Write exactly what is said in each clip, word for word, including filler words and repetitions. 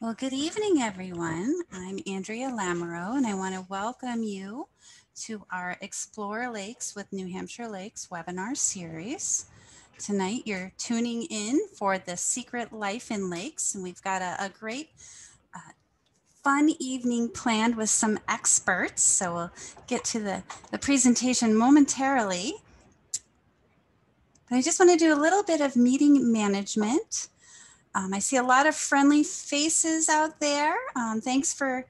Well, good evening, everyone. I'm Andrea Lamoureux, and I want to welcome you to our Explore Lakes with New Hampshire Lakes webinar series. Tonight, you're tuning in for The Secret Life in Lakes, and we've got a, a great, uh, fun evening planned with some experts. So we'll get to the, the presentation momentarily. But I just want to do a little bit of meeting management. Um, I see a lot of friendly faces out there. Um, thanks for,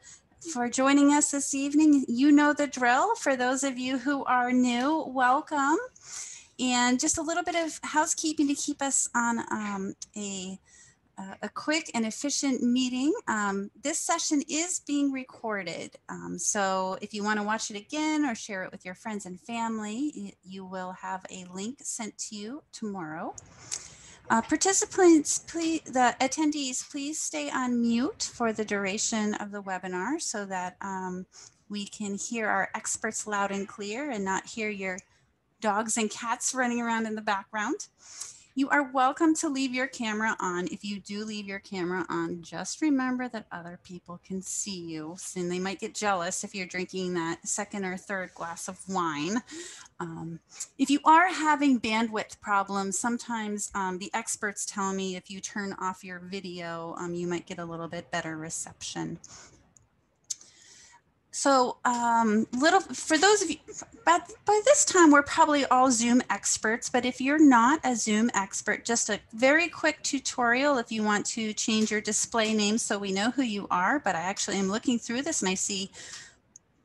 for joining us this evening. You know the drill. For those of you who are new, welcome. And just a little bit of housekeeping to keep us on um, a, a quick and efficient meeting. Um, this session is being recorded. Um, so if you want to watch it again or share it with your friends and family, you will have a link sent to you tomorrow. Uh, participants, please, the attendees, please stay on mute for the duration of the webinar so that um, we can hear our experts loud and clear and not hear your dogs and cats running around in the background. You are welcome to leave your camera on. If you do leave your camera on, just remember that other people can see you, and they might get jealous if you're drinking that second or third glass of wine. Um, if you are having bandwidth problems, sometimes um, the experts tell me if you turn off your video, um, you might get a little bit better reception. So um, little for those of you, but by this time, we're probably all Zoom experts, but if you're not a Zoom expert, just a very quick tutorial if you want to change your display name so we know who you are. But I actually am looking through this and I see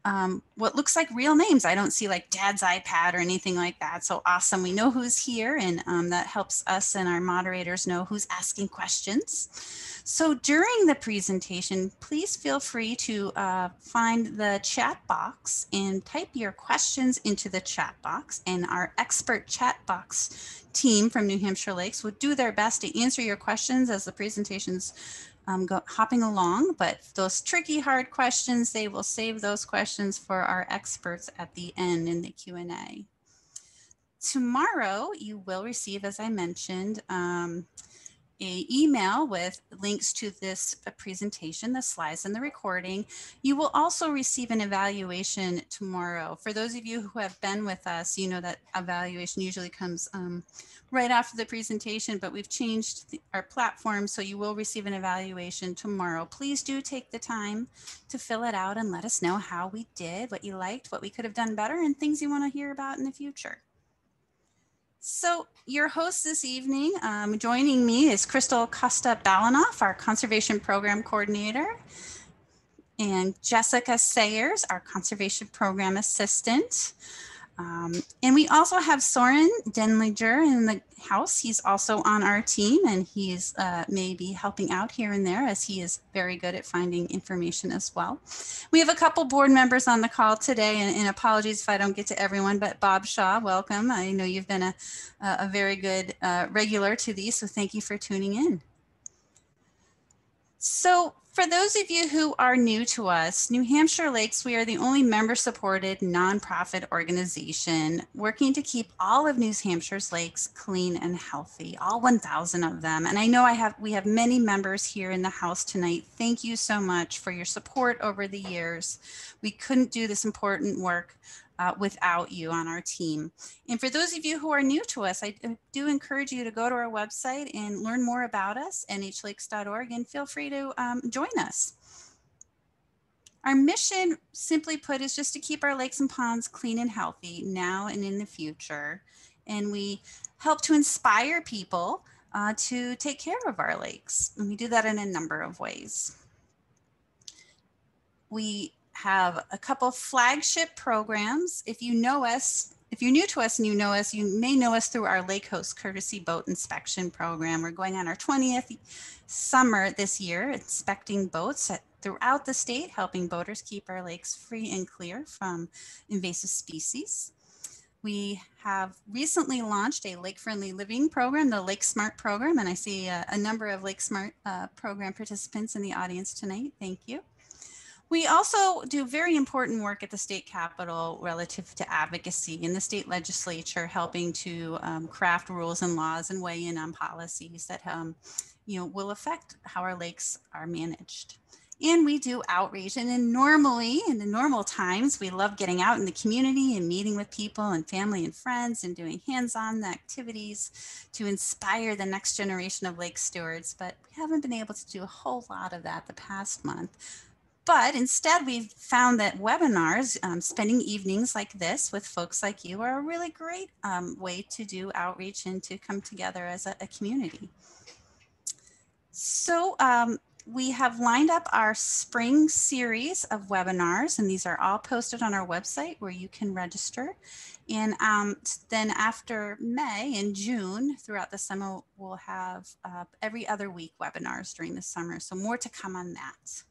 um, what looks like real names. I don't see like Dad's iPad or anything like that. So awesome. We know who's here, and um, that helps us and our moderators know who's asking questions. So during the presentation, please feel free to uh, find the chat box and type your questions into the chat box, and our expert chat box team from New Hampshire Lakes will do their best to answer your questions as the presentation's um, go, hopping along. But those tricky, hard questions, they will save those questions for our experts at the end in the Q and A. Tomorrow, you will receive, as I mentioned, um, an email with links to this presentation, the slides and the recording. You will also receive an evaluation tomorrow. For those of you who have been with us, you know that evaluation usually comes um, right after the presentation, but we've changed the, our platform, so you will receive an evaluation tomorrow. Please do take the time to fill it out and let us know how we did, what you liked, what we could have done better, and things you want to hear about in the future. So your host this evening, um, joining me is Crystal Costa Balinoff, our Conservation Program Coordinator, and Jessica Sayers, our Conservation Program Assistant. Um, and we also have Soren Denlinger in the house. He's also on our team, and he's uh, maybe helping out here and there, as he is very good at finding information as well. We have a couple board members on the call today, and, and apologies if I don't get to everyone, but Bob Shaw, welcome. I know you've been a, a very good uh, regular to these, so thank you for tuning in. So for those of you who are new to us, New Hampshire Lakes, we are the only member-supported nonprofit organization working to keep all of New Hampshire's lakes clean and healthy, all one thousand of them. And I know I have we have many members here in the house tonight. Thank you so much for your support over the years. We couldn't do this important work Uh, without you on our team. And for those of you who are new to us, I do encourage you to go to our website and learn more about us, N H lakes dot org, and feel free to um, join us. Our mission, simply put, is just to keep our lakes and ponds clean and healthy now and in the future. And we help to inspire people uh, to take care of our lakes. And we do that in a number of ways. We have a couple flagship programs. If you know us, if you're new to us and you know us, you may know us through our Lake Host Courtesy Boat Inspection Program. We're going on our twentieth summer this year, inspecting boats at, throughout the state, helping boaters keep our lakes free and clear from invasive species. We have recently launched a lake-friendly living program, the Lake Smart program, and I see a, a number of Lake Smart uh, program participants in the audience tonight. Thank you. We also do very important work at the state capitol relative to advocacy in the state legislature, helping to um, craft rules and laws and weigh in on policies that um, you know, will affect how our lakes are managed. And we do outreach, and then normally in the normal times, we love getting out in the community and meeting with people and family and friends and doing hands-on activities to inspire the next generation of lake stewards. But we haven't been able to do a whole lot of that the past month. But instead, we've found that webinars, um, spending evenings like this with folks like you, are a really great um, way to do outreach and to come together as a, a community. So um, we have lined up our spring series of webinars, and these are all posted on our website where you can register. And um, then after May and June, throughout the summer, we'll have uh, every other week webinars during the summer. So more to come on that.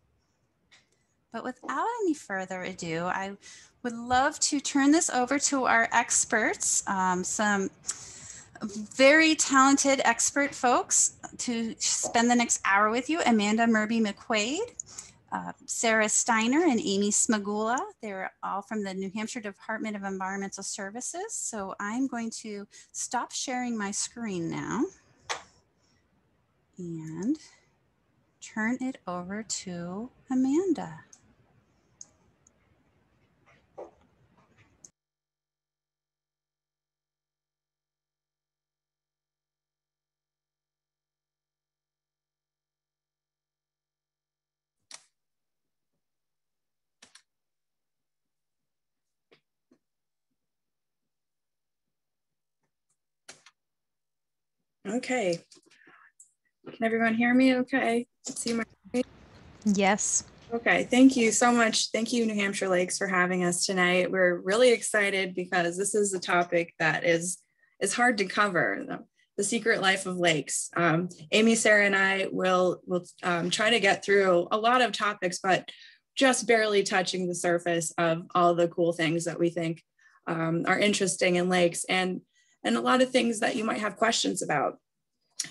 But without any further ado, I would love to turn this over to our experts, um, some very talented expert folks to spend the next hour with you. Amanda Murby-McQuaid, uh, Sarah Steiner, and Amy Smagula. They're all from the New Hampshire Department of Environmental Services. So I'm going to stop sharing my screen now and turn it over to Amanda. Okay. Can everyone hear me okay? See my Yes. Okay, thank you so much. Thank you, New Hampshire Lakes, for having us tonight. We're really excited because this is a topic that is, is hard to cover, the, the secret life of lakes. Um, Amy, Sarah, and I will, will um, try to get through a lot of topics, but just barely touching the surface of all the cool things that we think um, are interesting in lakes. And and a lot of things that you might have questions about.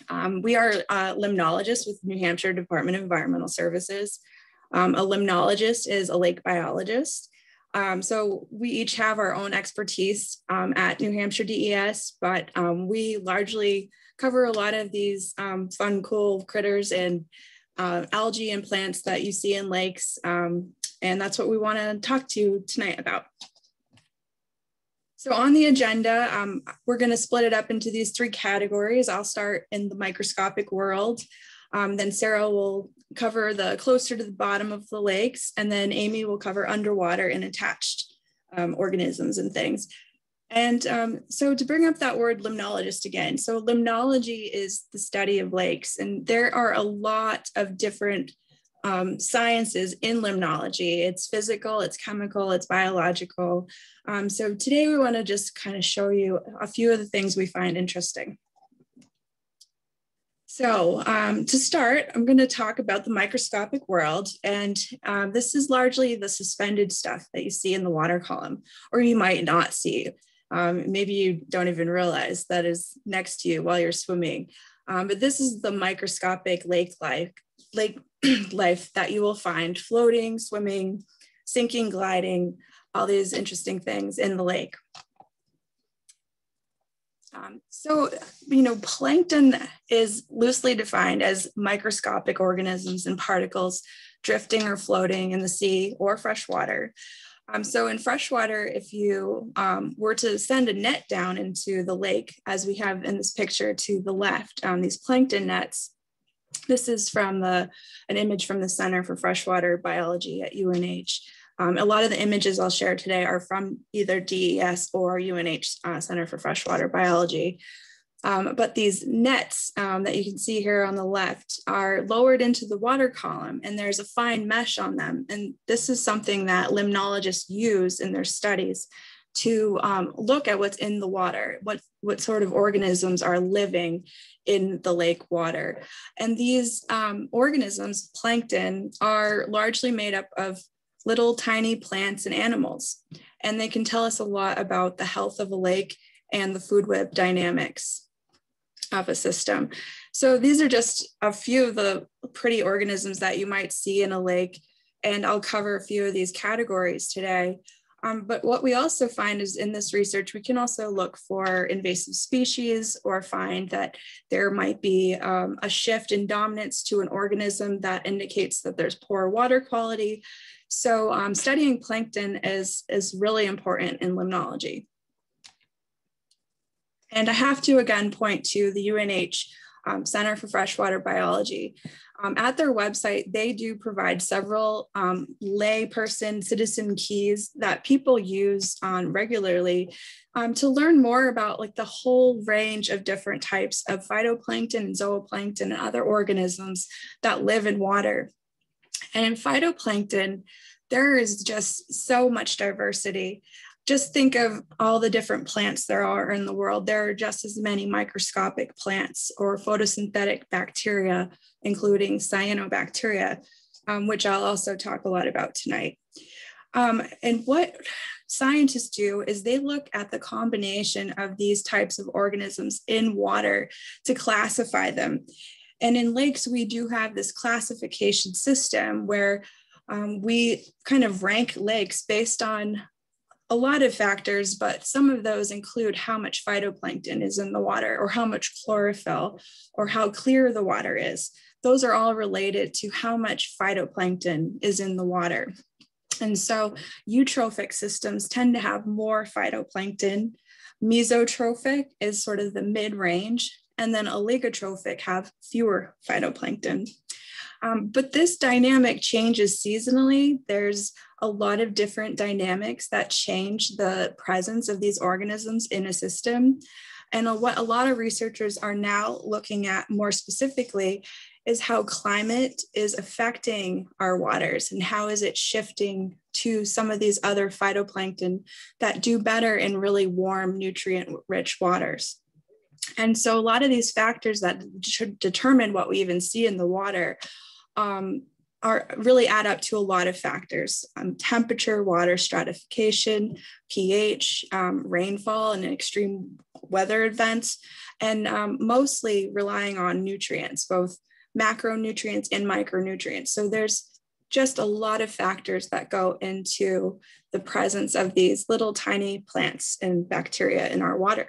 Um, we are uh, limnologists with New Hampshire Department of Environmental Services. Um, a limnologist is a lake biologist. Um, so we each have our own expertise um, at New Hampshire D E S, but um, we largely cover a lot of these um, fun, cool critters and uh, algae and plants that you see in lakes. Um, and that's what we want to talk to you tonight about. So on the agenda, um, we're going to split it up into these three categories. I'll start in the microscopic world, um, then Sarah will cover the closer to the bottom of the lakes, and then Amy will cover underwater and attached um, organisms and things. And um, so to bring up that word limnologist again, so limnology is the study of lakes, and there are a lot of different Um, sciences in limnology. It's physical, it's chemical, it's biological. Um, so today we want to just kind of show you a few of the things we find interesting. So um, to start, I'm going to talk about the microscopic world, and um, this is largely the suspended stuff that you see in the water column, or you might not see. Um, maybe you don't even realize that is next to you while you're swimming. Um, but this is the microscopic lake life, lake life that you will find floating, swimming, sinking, gliding, all these interesting things in the lake. Um, so, you know, plankton is loosely defined as microscopic organisms and particles drifting or floating in the sea or freshwater. Um, so in freshwater, if you um, were to send a net down into the lake, as we have in this picture to the left, um, these plankton nets. This is from the, an image from the Center for Freshwater Biology at U N H. Um, a lot of the images I'll share today are from either D E S or U N H uh, Center for Freshwater Biology. Um, but these nets um, that you can see here on the left are lowered into the water column, and there's a fine mesh on them. And this is something that limnologists use in their studies to um, look at what's in the water, what, what sort of organisms are living in the lake water. And these um, organisms, plankton, are largely made up of little tiny plants and animals. And they can tell us a lot about the health of a lake and the food web dynamics of a system. So these are just a few of the pretty organisms that you might see in a lake. And I'll cover a few of these categories today. Um, but what we also find is in this research, we can also look for invasive species or find that there might be um, a shift in dominance to an organism that indicates that there's poor water quality. So um, studying plankton is, is really important in limnology. And I have to again point to the U N H um, Center for Freshwater Biology. Um, at their website, they do provide several um, lay person citizen keys that people use on regularly um, to learn more about like the whole range of different types of phytoplankton and zooplankton and other organisms that live in water. And in phytoplankton, there is just so much diversity. Just think of all the different plants there are in the world. There are just as many microscopic plants or photosynthetic bacteria, including cyanobacteria, um, which I'll also talk a lot about tonight. Um, and what scientists do is they look at the combination of these types of organisms in water to classify them. And in lakes, we do have this classification system where um, we kind of rank lakes based on a lot of factors, but some of those include how much phytoplankton is in the water or how much chlorophyll or how clear the water is. Those are all related to how much phytoplankton is in the water. And so eutrophic systems tend to have more phytoplankton. Mesotrophic is sort of the mid-range, and then oligotrophic have fewer phytoplankton. Um, but this dynamic changes seasonally. There's a lot of different dynamics that change the presence of these organisms in a system. And a, what a lot of researchers are now looking at more specifically is how climate is affecting our waters and how is it shifting to some of these other phytoplankton that do better in really warm, nutrient-rich waters. And so a lot of these factors that should determine what we even see in the water um, are really add up to a lot of factors, um, temperature, water stratification, pH, um, rainfall and extreme weather events, and um, mostly relying on nutrients, both macronutrients and micronutrients. So there's just a lot of factors that go into the presence of these little tiny plants and bacteria in our water.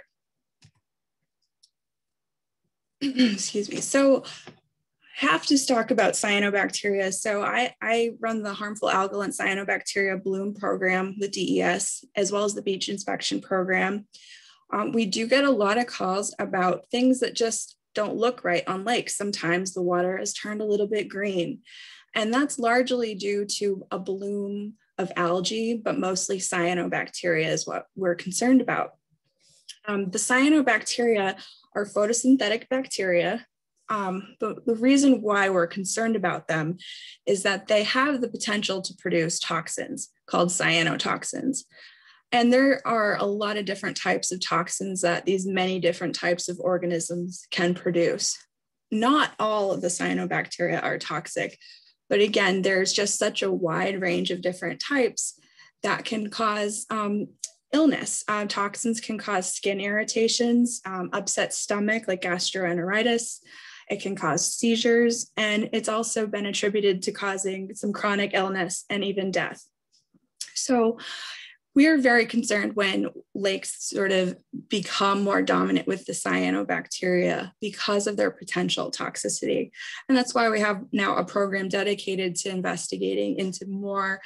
Excuse me. So have to talk about cyanobacteria. So I, I run the harmful algal and cyanobacteria bloom program, the D E S, as well as the beach inspection program. Um, we do get a lot of calls about things that just don't look right on lakes. Sometimes the water is turned a little bit green, and that's largely due to a bloom of algae, but mostly cyanobacteria is what we're concerned about. Um, the cyanobacteria are photosynthetic bacteria. Um, but the reason why we're concerned about them is that they have the potential to produce toxins called cyanotoxins. And there are a lot of different types of toxins that these many different types of organisms can produce. Not all of the cyanobacteria are toxic, but again, there's just such a wide range of different types that can cause um, illness. Uh, toxins can cause skin irritations, um, upset stomach like gastroenteritis. It can cause seizures, and it's also been attributed to causing some chronic illness and even death. So we are very concerned when lakes sort of become more dominant with the cyanobacteria because of their potential toxicity. And that's why we have now a program dedicated to investigating into more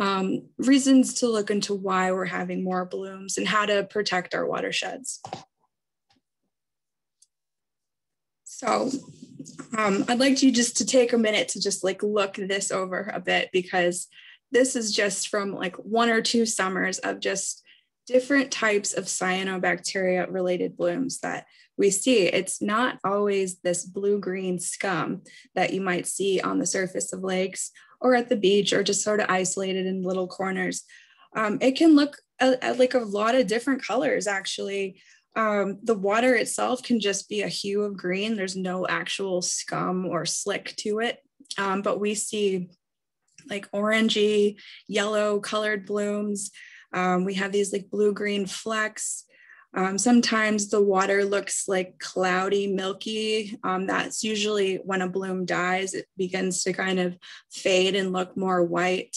Um, reasons to look into why we're having more blooms and how to protect our watersheds. So um, I'd like you just to take a minute to just like look this over a bit, because this is just from like one or two summers of just different types of cyanobacteria related blooms that we see. It's not always this blue-green scum that you might see on the surface of lakes or at the beach or just sort of isolated in little corners. Um, it can look at, at like a lot of different colors, actually. Um, the water itself can just be a hue of green. There's no actual scum or slick to it, um, but we see like orangey, yellow colored blooms. Um, we have these like blue-green flecks. Um, sometimes the water looks like cloudy, milky. Um, that's usually when a bloom dies, it begins to kind of fade and look more white.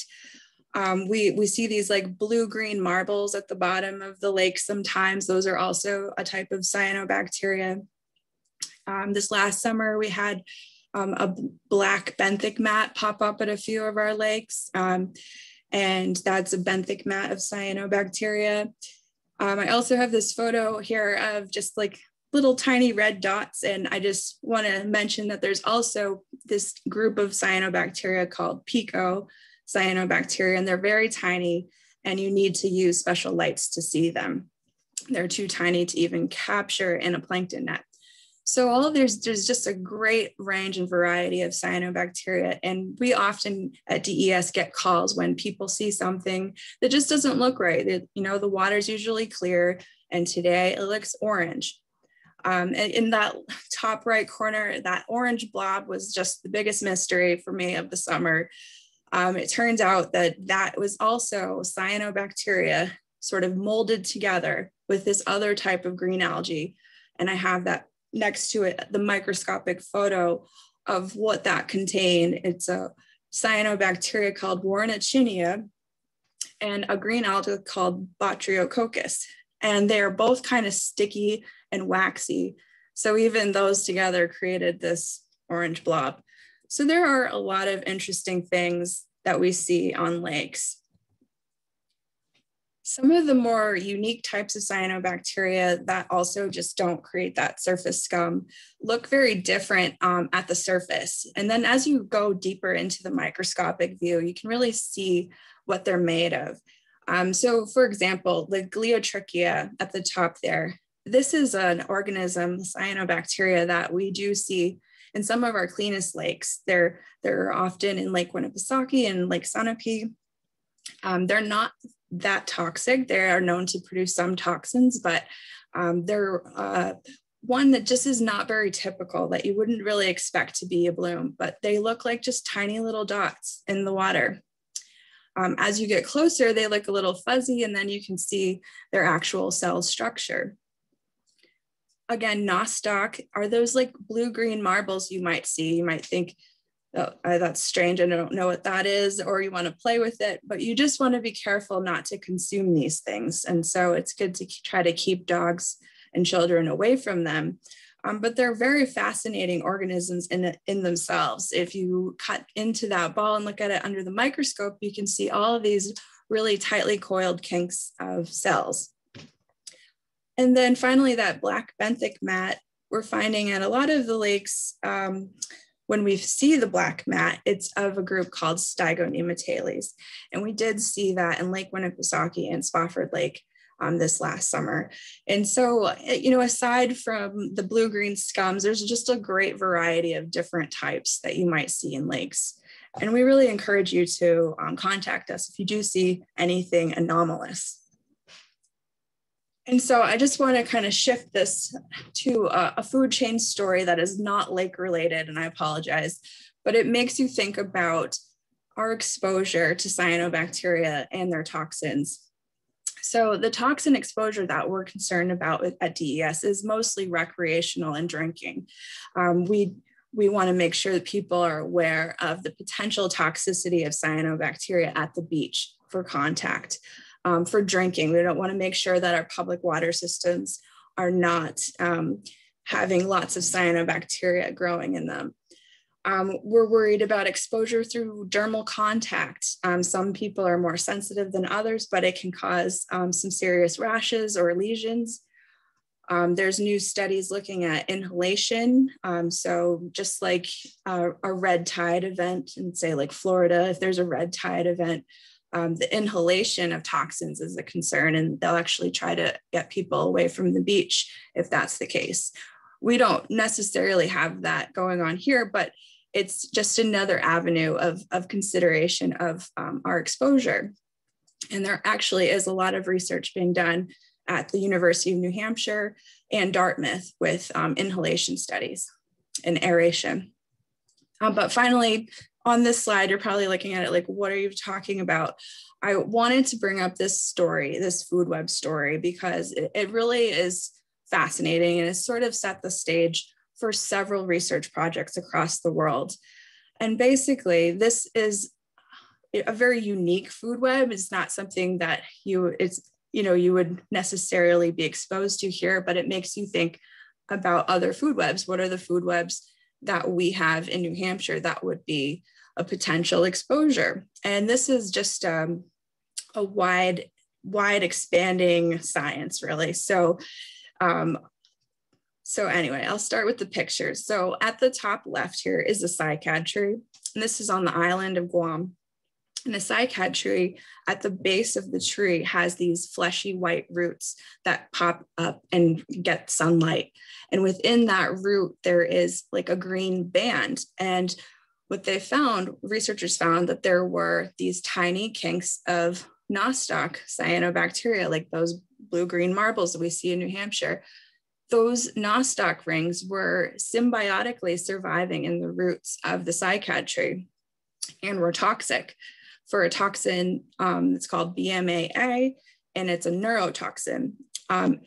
Um, we, we see these like blue-green marbles at the bottom of the lake sometimes. Those are also a type of cyanobacteria. Um, this last summer, we had um, a black benthic mat pop up at a few of our lakes, um, and that's a benthic mat of cyanobacteria. Um, I also have this photo here of just like little tiny red dots, and I just want to mention that there's also this group of cyanobacteria called pico cyanobacteria, and they're very tiny, and you need to use special lights to see them. They're too tiny to even capture in a plankton net. So all of there's there's just a great range and variety of cyanobacteria, and we often at D E S get calls when people see something that just doesn't look right. It, you know, the water's usually clear, and today it looks orange. Um, and in that top right corner, that orange blob was just the biggest mystery for me of the summer. Um, it turns out that that was also cyanobacteria sort of molded together with this other type of green algae. And I have that next to it, the microscopic photo of what that contained. It's a cyanobacteria called Warnichinia and a green algae called Botryococcus. And they're both kind of sticky and waxy. So even those together created this orange blob. So there are a lot of interesting things that we see on lakes. Some of the more unique types of cyanobacteria that also just don't create that surface scum look very different um, at the surface. And then as you go deeper into the microscopic view, you can really see what they're made of. Um, so for example, the gliotrichia at the top there, this is an organism, cyanobacteria, that we do see in some of our cleanest lakes. They're, they're often in Lake Winnipesaukee and Lake Sunapee. Um, they're not that toxic. They are known to produce some toxins, but um, they're uh, one that just is not very typical, that you wouldn't really expect to be a bloom, but they look like just tiny little dots in the water. Um, as you get closer, they look a little fuzzy, and then you can see their actual cell structure. Again, Nostoc are those like blue-green marbles you might see. You might think, oh, that's strange, I don't know what that is, or you want to play with it, but you just want to be careful not to consume these things. And so it's good to try to keep dogs and children away from them. Um, but they're very fascinating organisms in, in themselves. If you cut into that ball and look at it under the microscope, you can see all of these really tightly coiled kinks of cells. And then finally, that black benthic mat, we're finding at a lot of the lakes, um, when we see the black mat, it's of a group called Stygonematales. And we did see that in Lake Winnipesaukee and Spofford Lake um, this last summer. And so, you know, aside from the blue-green scums, there's just a great variety of different types that you might see in lakes. And we really encourage you to um, contact us if you do see anything anomalous. And so I just want to kind of shift this to a, a food chain story that is not lake related, and I apologize, but it makes you think about our exposure to cyanobacteria and their toxins. So the toxin exposure that we're concerned about at D E S is mostly recreational and drinking. Um, we, we want to make sure that people are aware of the potential toxicity of cyanobacteria at the beach for contact. Um, for drinking, we don't want to make sure that our public water systems are not um, having lots of cyanobacteria growing in them. Um, we're worried about exposure through dermal contact. Um, some people are more sensitive than others, but it can cause um, some serious rashes or lesions. Um, there's new studies looking at inhalation. Um, so just like a, a red tide event in, say, like Florida, if there's a red tide event, Um, the inhalation of toxins is a concern, and they'll actually try to get people away from the beach if that's the case. We don't necessarily have that going on here, but it's just another avenue of, of consideration of um, our exposure. And there actually is a lot of research being done at the University of New Hampshire and Dartmouth with um, inhalation studies and aeration. Um, but finally, on this slide, you're probably looking at it like, what are you talking about? I wanted to bring up this story, this food web story, because it, it really is fascinating, and it's sort of set the stage for several research projects across the world. And basically, this is a very unique food web. It's not something that you, it's, you know, you would necessarily be exposed to here, but it makes you think about other food webs. What are the food webs that we have in New Hampshire that would be a potential exposure? And this is just um, a wide, wide expanding science, really. So, um, so anyway, I'll start with the pictures. So at the top left here is a cycad tree, and this is on the island of Guam. And the cycad tree, at the base of the tree, has these fleshy white roots that pop up and get sunlight. And within that root, there is like a green band. And what they found, researchers found that there were these tiny kinks of Nostoc cyanobacteria, like those blue-green marbles that we see in New Hampshire. Those Nostoc rings were symbiotically surviving in the roots of the cycad tree and were toxic. For a toxin, um, it's called B M A A, and it's a neurotoxin. Um,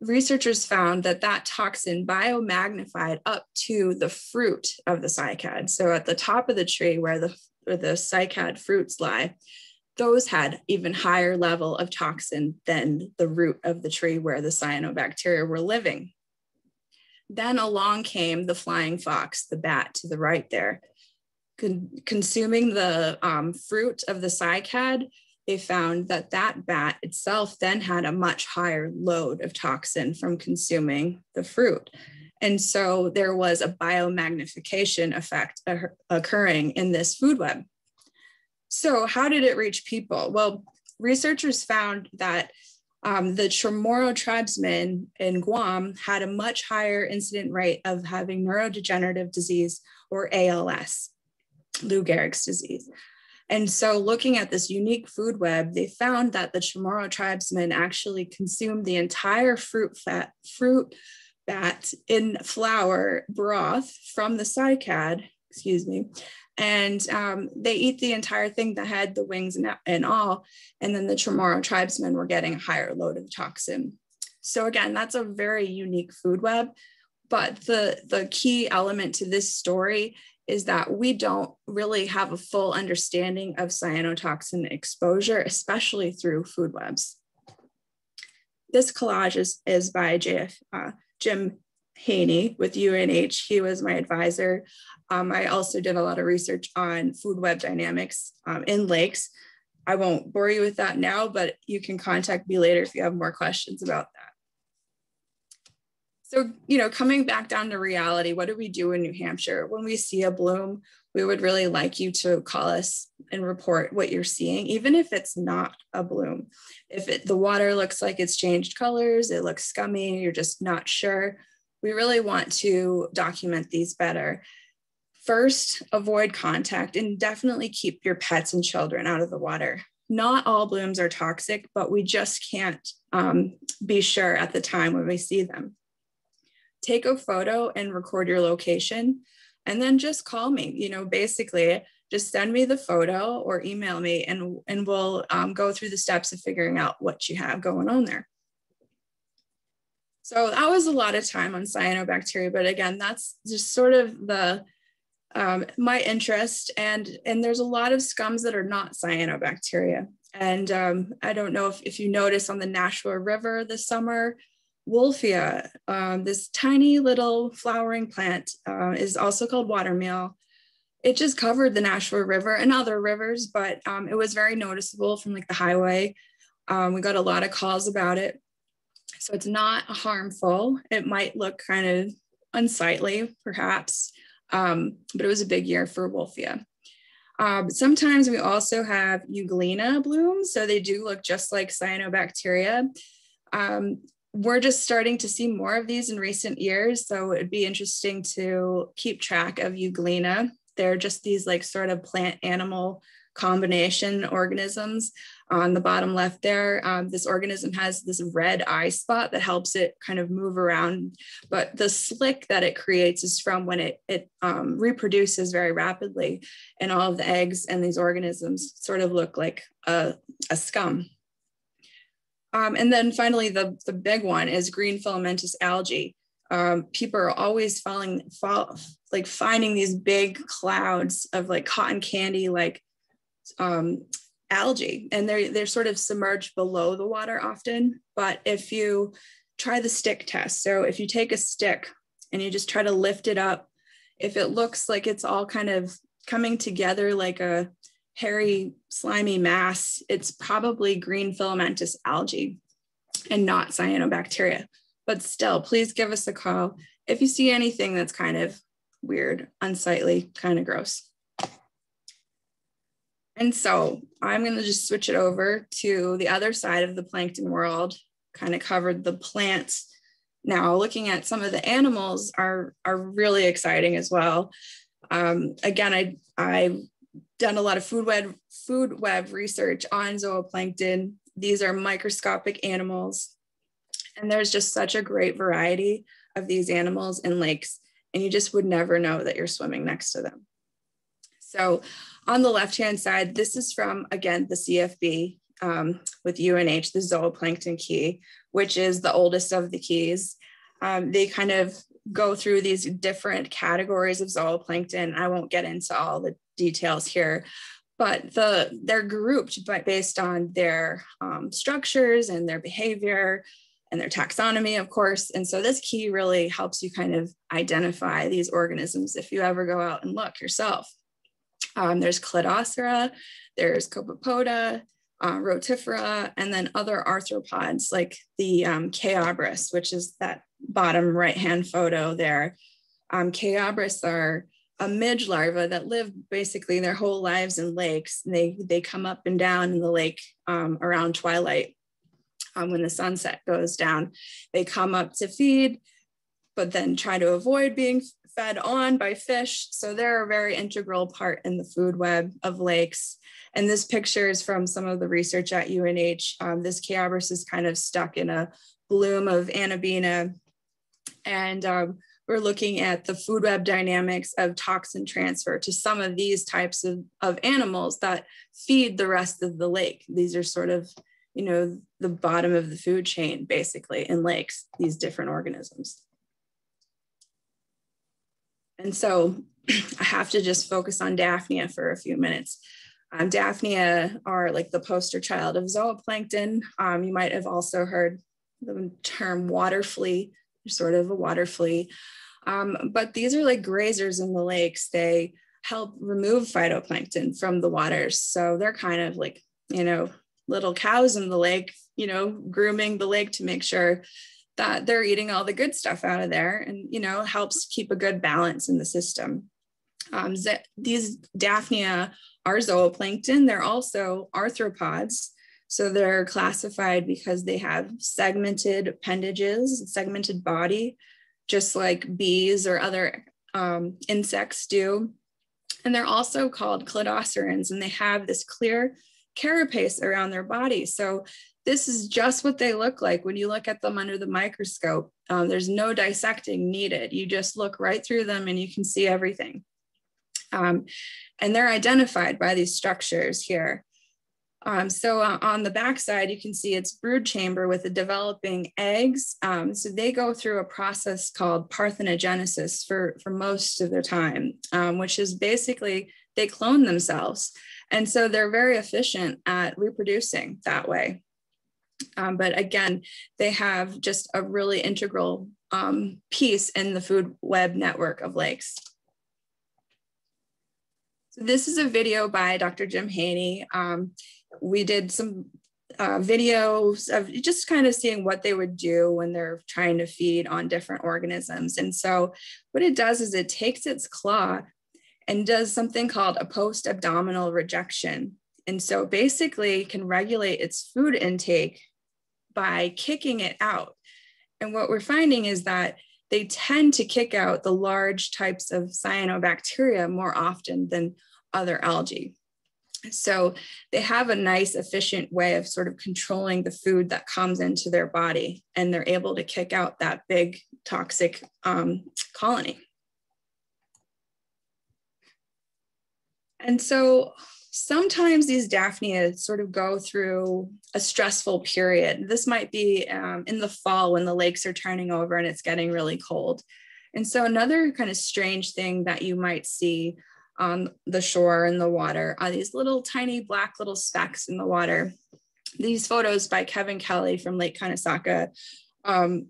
researchers found that that toxin biomagnified up to the fruit of the cycad. So at the top of the tree where the, where the cycad fruits lie, those had even higher level of toxin than the root of the tree where the cyanobacteria were living. Then along came the flying fox, the bat to the right there. Consuming the um, fruit of the cycad, they found that that bat itself then had a much higher load of toxin from consuming the fruit. And so there was a biomagnification effect occurring in this food web. So how did it reach people? Well, researchers found that um, the Chamorro tribesmen in Guam had a much higher incident rate of having neurodegenerative disease, or A L S. Lou Gehrig's disease. And so looking at this unique food web, they found that the Chamorro tribesmen actually consumed the entire fruit fat, fruit bat in flour broth from the cycad, excuse me, and um, they eat the entire thing, the head, the wings and, and all, and then the Chamorro tribesmen were getting a higher load of toxin. So again, that's a very unique food web, but the, the key element to this story is that we don't really have a full understanding of cyanotoxin exposure, especially through food webs. This collage is, is by J F, uh, Jim Haney with U N H. He was my advisor. Um, I also did a lot of research on food web dynamics um, in lakes. I won't bore you with that now, but you can contact me later if you have more questions about that. So, you know, coming back down to reality, what do we do in New Hampshire? When we see a bloom, we would really like you to call us and report what you're seeing, even if it's not a bloom. If it, the water looks like it's changed colors, it looks scummy, you're just not sure, we really want to document these better. First, avoid contact and definitely keep your pets and children out of the water. Not all blooms are toxic, but we just can't um, be sure at the time when we see them. Take a photo and record your location, and then just call me, you know, basically just send me the photo or email me, and, and we'll um, go through the steps of figuring out what you have going on there. So that was a lot of time on cyanobacteria, but again, that's just sort of the, um, my interest, and, and there's a lot of scums that are not cyanobacteria. And um, I don't know if, if you notice on the Nashua River this summer, Wolfia, um, this tiny little flowering plant, uh, is also called watermeal. It just covered the Nashua River and other rivers, but um, it was very noticeable from like the highway. Um, we got a lot of calls about it. So it's not harmful. It might look kind of unsightly perhaps, um, but it was a big year for Wolfia. Um, sometimes we also have Euglena blooms. So they do look just like cyanobacteria. Um, We're just starting to see more of these in recent years, so it'd be interesting to keep track of Euglena. They're just these like sort of plant-animal combination organisms. On the bottom left there, um, this organism has this red eye spot that helps it kind of move around, but the slick that it creates is from when it, it um, reproduces very rapidly, and all of the eggs and these organisms sort of look like a, a scum. Um, and then finally, the, the big one is green filamentous algae. Um, people are always falling, fall, like finding these big clouds of like cotton candy, like um, algae, and they're, they're sort of submerged below the water often. But if you try the stick test, so if you take a stick and you just try to lift it up, if it looks like it's all kind of coming together like a hairy, slimy mass, it's probably green filamentous algae and not cyanobacteria. But still, please give us a call if you see anything that's kind of weird, unsightly, kind of gross. And so I'm going to just switch it over to the other side of the plankton world. Kind of covered the plants. Now looking at some of the animals are, are really exciting as well. Um, again, I, I've done a lot of food web, food web research on zooplankton. These are microscopic animals. And there's just such a great variety of these animals in lakes, and you just would never know that you're swimming next to them. So on the left-hand side, this is from, again, the C F B um, with U N H, the zooplankton key, which is the oldest of the keys. Um, they kind of go through these different categories of zooplankton. I won't get into all the details here, but the, they're grouped by, based on their um, structures and their behavior, and their taxonomy, of course. And so this key really helps you kind of identify these organisms if you ever go out and look yourself. Um, there's Cladocera, there's Copepoda, uh, Rotifera, and then other arthropods like the um, Chaobris, which is that bottom right-hand photo there. Um, Chaobris are a midge larva that live basically their whole lives in lakes. And they, they come up and down in the lake um, around twilight. Um, when the sunset goes down, they come up to feed, but then try to avoid being fed on by fish. So they're a very integral part in the food web of lakes. And this picture is from some of the research at U N H. Um, this Chaobris is kind of stuck in a bloom of Anabina. And um, we're looking at the food web dynamics of toxin transfer to some of these types of, of animals that feed the rest of the lake. These are sort of, you know, the bottom of the food chain, basically, in lakes, these different organisms. And so I have to just focus on Daphnia for a few minutes. Um, Daphnia are like the poster child of zooplankton. Um, you might have also heard the term water flea, sort of a water flea. Um, but these are like grazers in the lakes. They help remove phytoplankton from the waters. So they're kind of like, you know, little cows in the lake, you know, grooming the lake to make sure that they're eating all the good stuff out of there, and, you know, helps keep a good balance in the system. Um, these Daphnia are zooplankton. They're also arthropods. So they're classified because they have segmented appendages, segmented body, just like bees or other um, insects do. And they're also called cladocerans, and they have this clear carapace around their body. So this is just what they look like when you look at them under the microscope. Um, there's no dissecting needed. You just look right through them and you can see everything. Um, and they're identified by these structures here. Um, so uh, on the backside, you can see its brood chamber with the developing eggs. Um, so they go through a process called parthenogenesis for, for most of their time, um, which is basically they clone themselves. And so they're very efficient at reproducing that way. Um, but again, they have just a really integral um, piece in the food web network of lakes. So this is a video by Doctor Jim Haney. Um, we did some uh, videos of just kind of seeing what they would do when they're trying to feed on different organisms. And so what it does is it takes its claw and does something called a post-abdominal rejection. And so basically can regulate its food intake by kicking it out. And what we're finding is that they tend to kick out the large types of cyanobacteria more often than other algae. So they have a nice, efficient way of sort of controlling the food that comes into their body, and they're able to kick out that big toxic um, colony. And so sometimes these Daphnia sort of go through a stressful period. This might be um, in the fall when the lakes are turning over and it's getting really cold. And so another kind of strange thing that you might see on the shore in the water are these little tiny black little specks in the water. These photos by Kevin Kelly from Lake Connesaca um,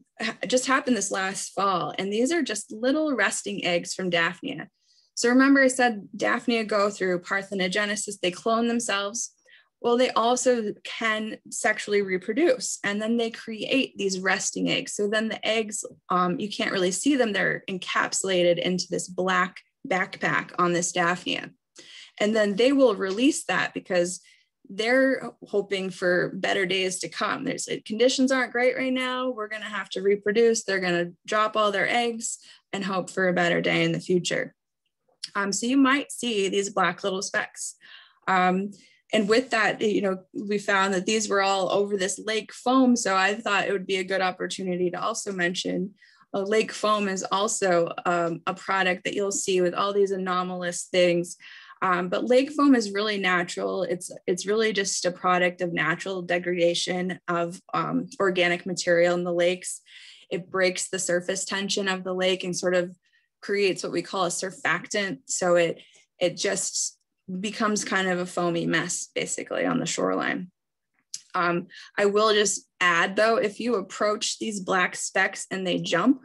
just happened this last fall. And these are just little resting eggs from Daphnia. So remember I said Daphnia go through parthenogenesis, they clone themselves. Well, they also can sexually reproduce, and then they create these resting eggs. So then the eggs, um, you can't really see them, they're encapsulated into this black backpack on this Daphnia. And then they will release that because they're hoping for better days to come. There's conditions aren't great right now, we're gonna have to reproduce, they're gonna drop all their eggs and hope for a better day in the future. Um, so you might see these black little specks. Um, And with that, you know, we found that these were all over this lake foam. So I thought it would be a good opportunity to also mention uh, lake foam is also um, a product that you'll see with all these anomalous things. Um, but lake foam is really natural. It's, it's really just a product of natural degradation of um, organic material in the lakes. It breaks the surface tension of the lake and sort of creates what we call a surfactant. So it, it just becomes kind of a foamy mess basically on the shoreline. Um, I will just add though, if you approach these black specks and they jump,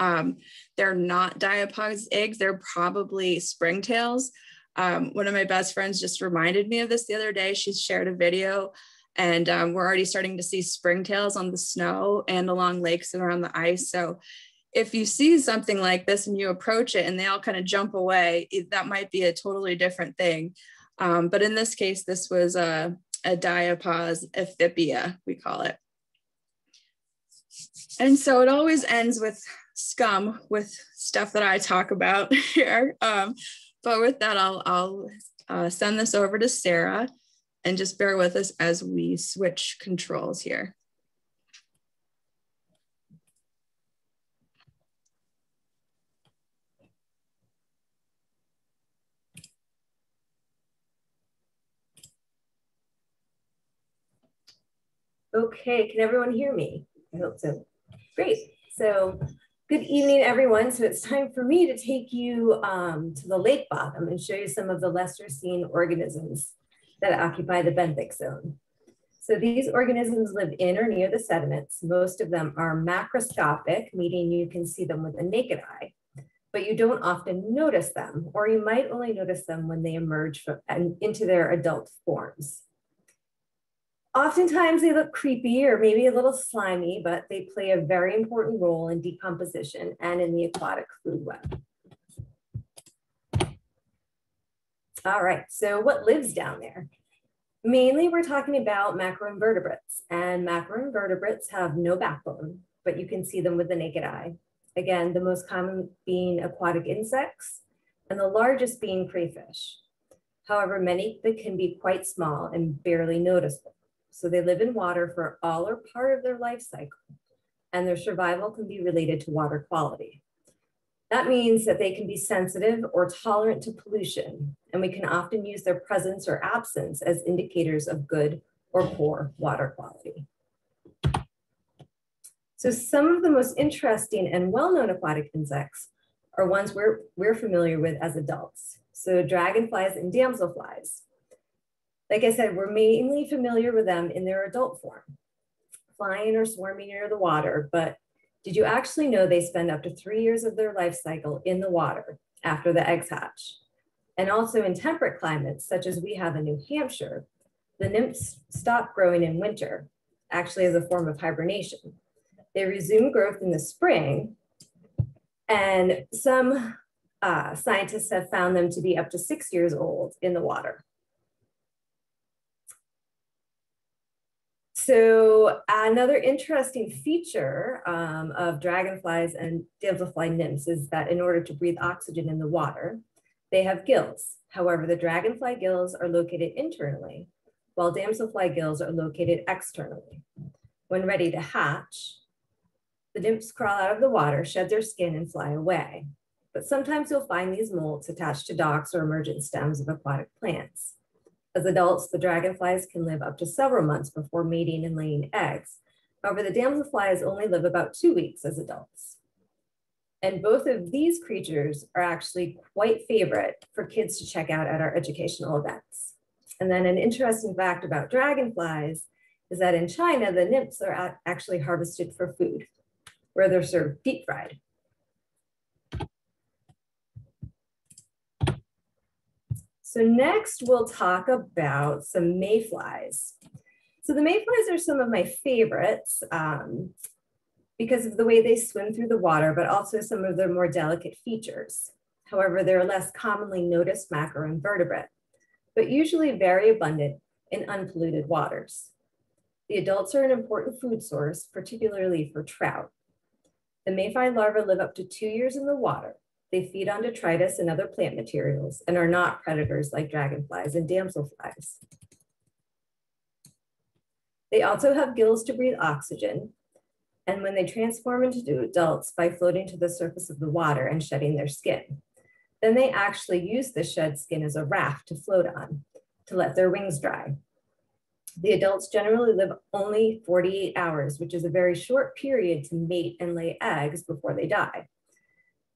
um, they're not diapause eggs, they're probably springtails. Um, one of my best friends just reminded me of this the other day. She shared a video and um, we're already starting to see springtails on the snow and along lakes and around the ice. So if you see something like this and you approach it and they all kind of jump away, that might be a totally different thing. Um, but in this case, this was a, a diapause amphibia, we call it. And so it always ends with scum, with stuff that I talk about here. Um, but with that, I'll, I'll uh, send this over to Sarah and just bear with us as we switch controls here. Okay, can everyone hear me? I hope so. Great. So good evening, everyone. So it's time for me to take you um, to the lake bottom and show you some of the lesser seen organisms that occupy the benthic zone. So these organisms live in or near the sediments. Most of them are macroscopic, meaning you can see them with the naked eye, but you don't often notice them, or you might only notice them when they emerge from, and into their adult forms. Oftentimes they look creepy or maybe a little slimy, but they play a very important role in decomposition and in the aquatic food web. All right, so what lives down there? Mainly we're talking about macroinvertebrates, and macroinvertebrates have no backbone, but you can see them with the naked eye. Again, the most common being aquatic insects and the largest being crayfish. However, many that can be quite small and barely noticeable. So they live in water for all or part of their life cycle, and their survival can be related to water quality. That means that they can be sensitive or tolerant to pollution, and we can often use their presence or absence as indicators of good or poor water quality. So some of the most interesting and well-known aquatic insects are ones we're, we're familiar with as adults. So dragonflies and damselflies. Like I said, we're mainly familiar with them in their adult form, flying or swarming near the water, but did you actually know they spend up to three years of their life cycle in the water after the eggs hatch? And also in temperate climates, such as we have in New Hampshire, the nymphs stop growing in winter, actually as a form of hibernation. They resume growth in the spring, and some uh, scientists have found them to be up to six years old in the water. So another interesting feature um, of dragonflies and damselfly nymphs is that in order to breathe oxygen in the water, they have gills. However, the dragonfly gills are located internally, while damselfly gills are located externally. When ready to hatch, the nymphs crawl out of the water, shed their skin, and fly away. But sometimes you'll find these molts attached to docks or emergent stems of aquatic plants. As adults, the dragonflies can live up to several months before mating and laying eggs. However, the damselflies only live about two weeks as adults. And both of these creatures are actually quite favorite for kids to check out at our educational events. And then an interesting fact about dragonflies is that in China, the nymphs are actually harvested for food, where they're served deep fried. So next we'll talk about some mayflies. So the mayflies are some of my favorites um, because of the way they swim through the water, but also some of their more delicate features. However, they're less commonly noticed macroinvertebrate, but usually very abundant in unpolluted waters. The adults are an important food source, particularly for trout. The mayfly larvae live up to two years in the water. They feed on detritus and other plant materials and are not predators like dragonflies and damselflies. They also have gills to breathe oxygen, and when they transform into adults by floating to the surface of the water and shedding their skin, then they actually use the shed skin as a raft to float on to let their wings dry. The adults generally live only forty-eight hours, which is a very short period to mate and lay eggs before they die.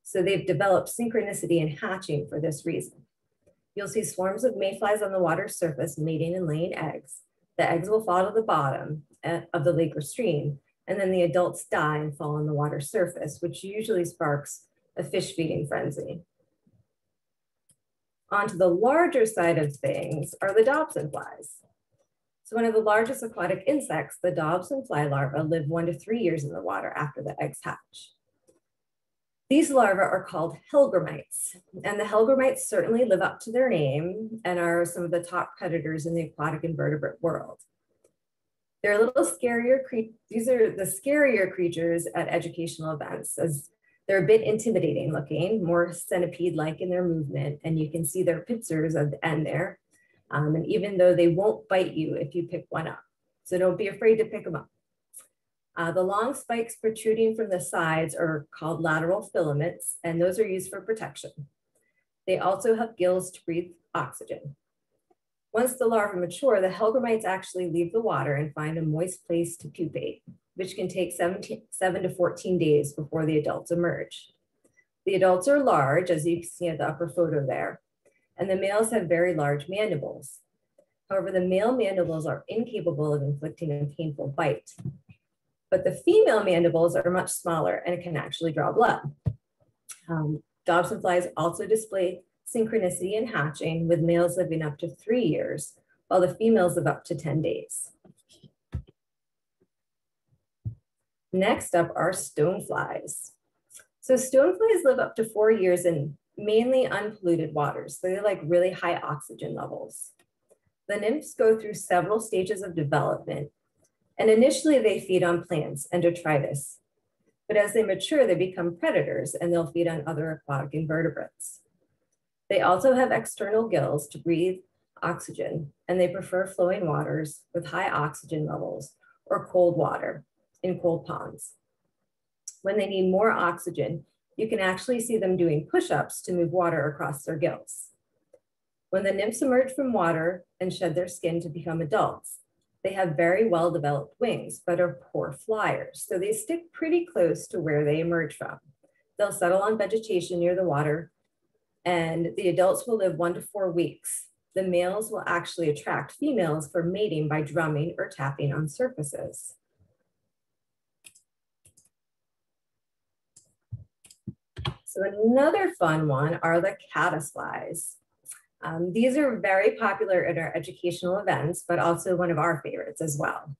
So they've developed synchronicity in hatching for this reason. You'll see swarms of mayflies on the water's surface mating and laying eggs. The eggs will fall to the bottom of the lake or stream, and then the adults die and fall on the water's surface, which usually sparks a fish feeding frenzy. Onto the larger side of things are the Dobson flies. So one of the largest aquatic insects, the Dobson fly larvae live one to three years in the water after the eggs hatch. These larvae are called helgrammites, and the helgrammites certainly live up to their name and are some of the top predators in the aquatic invertebrate world. They're a little scarier, cre- these are the scarier creatures at educational events, as they're a bit intimidating looking, more centipede-like in their movement, and you can see their pincers at the end there. Um, and even though they won't bite you if you pick one up, so don't be afraid to pick them up. Uh, the long spikes protruding from the sides are called lateral filaments, and those are used for protection. They also have gills to breathe oxygen. Once the larvae mature, the helgrammites actually leave the water and find a moist place to pupate, which can take seven to fourteen days before the adults emerge. The adults are large, as you can see at the upper photo there, and the males have very large mandibles. However, the male mandibles are incapable of inflicting a painful bite, but the female mandibles are much smaller and can actually draw blood. Um, Dobson flies also display synchronicity in hatching, with males living up to three years, while the females live up to ten days. Next up are stoneflies. So stoneflies live up to four years in mainly unpolluted waters. So they like really high oxygen levels. The nymphs go through several stages of development, and initially they feed on plants and detritus, but as they mature, they become predators and they'll feed on other aquatic invertebrates. They also have external gills to breathe oxygen, and they prefer flowing waters with high oxygen levels or cold water in cold ponds. When they need more oxygen, you can actually see them doing push-ups to move water across their gills. When the nymphs emerge from water and shed their skin to become adults, they have very well-developed wings, but are poor flyers. So they stick pretty close to where they emerge from. They'll settle on vegetation near the water, and the adults will live one to four weeks. The males will actually attract females for mating by drumming or tapping on surfaces. So another fun one are the caddisflies. Um, these are very popular at our educational events, but also one of our favorites as well.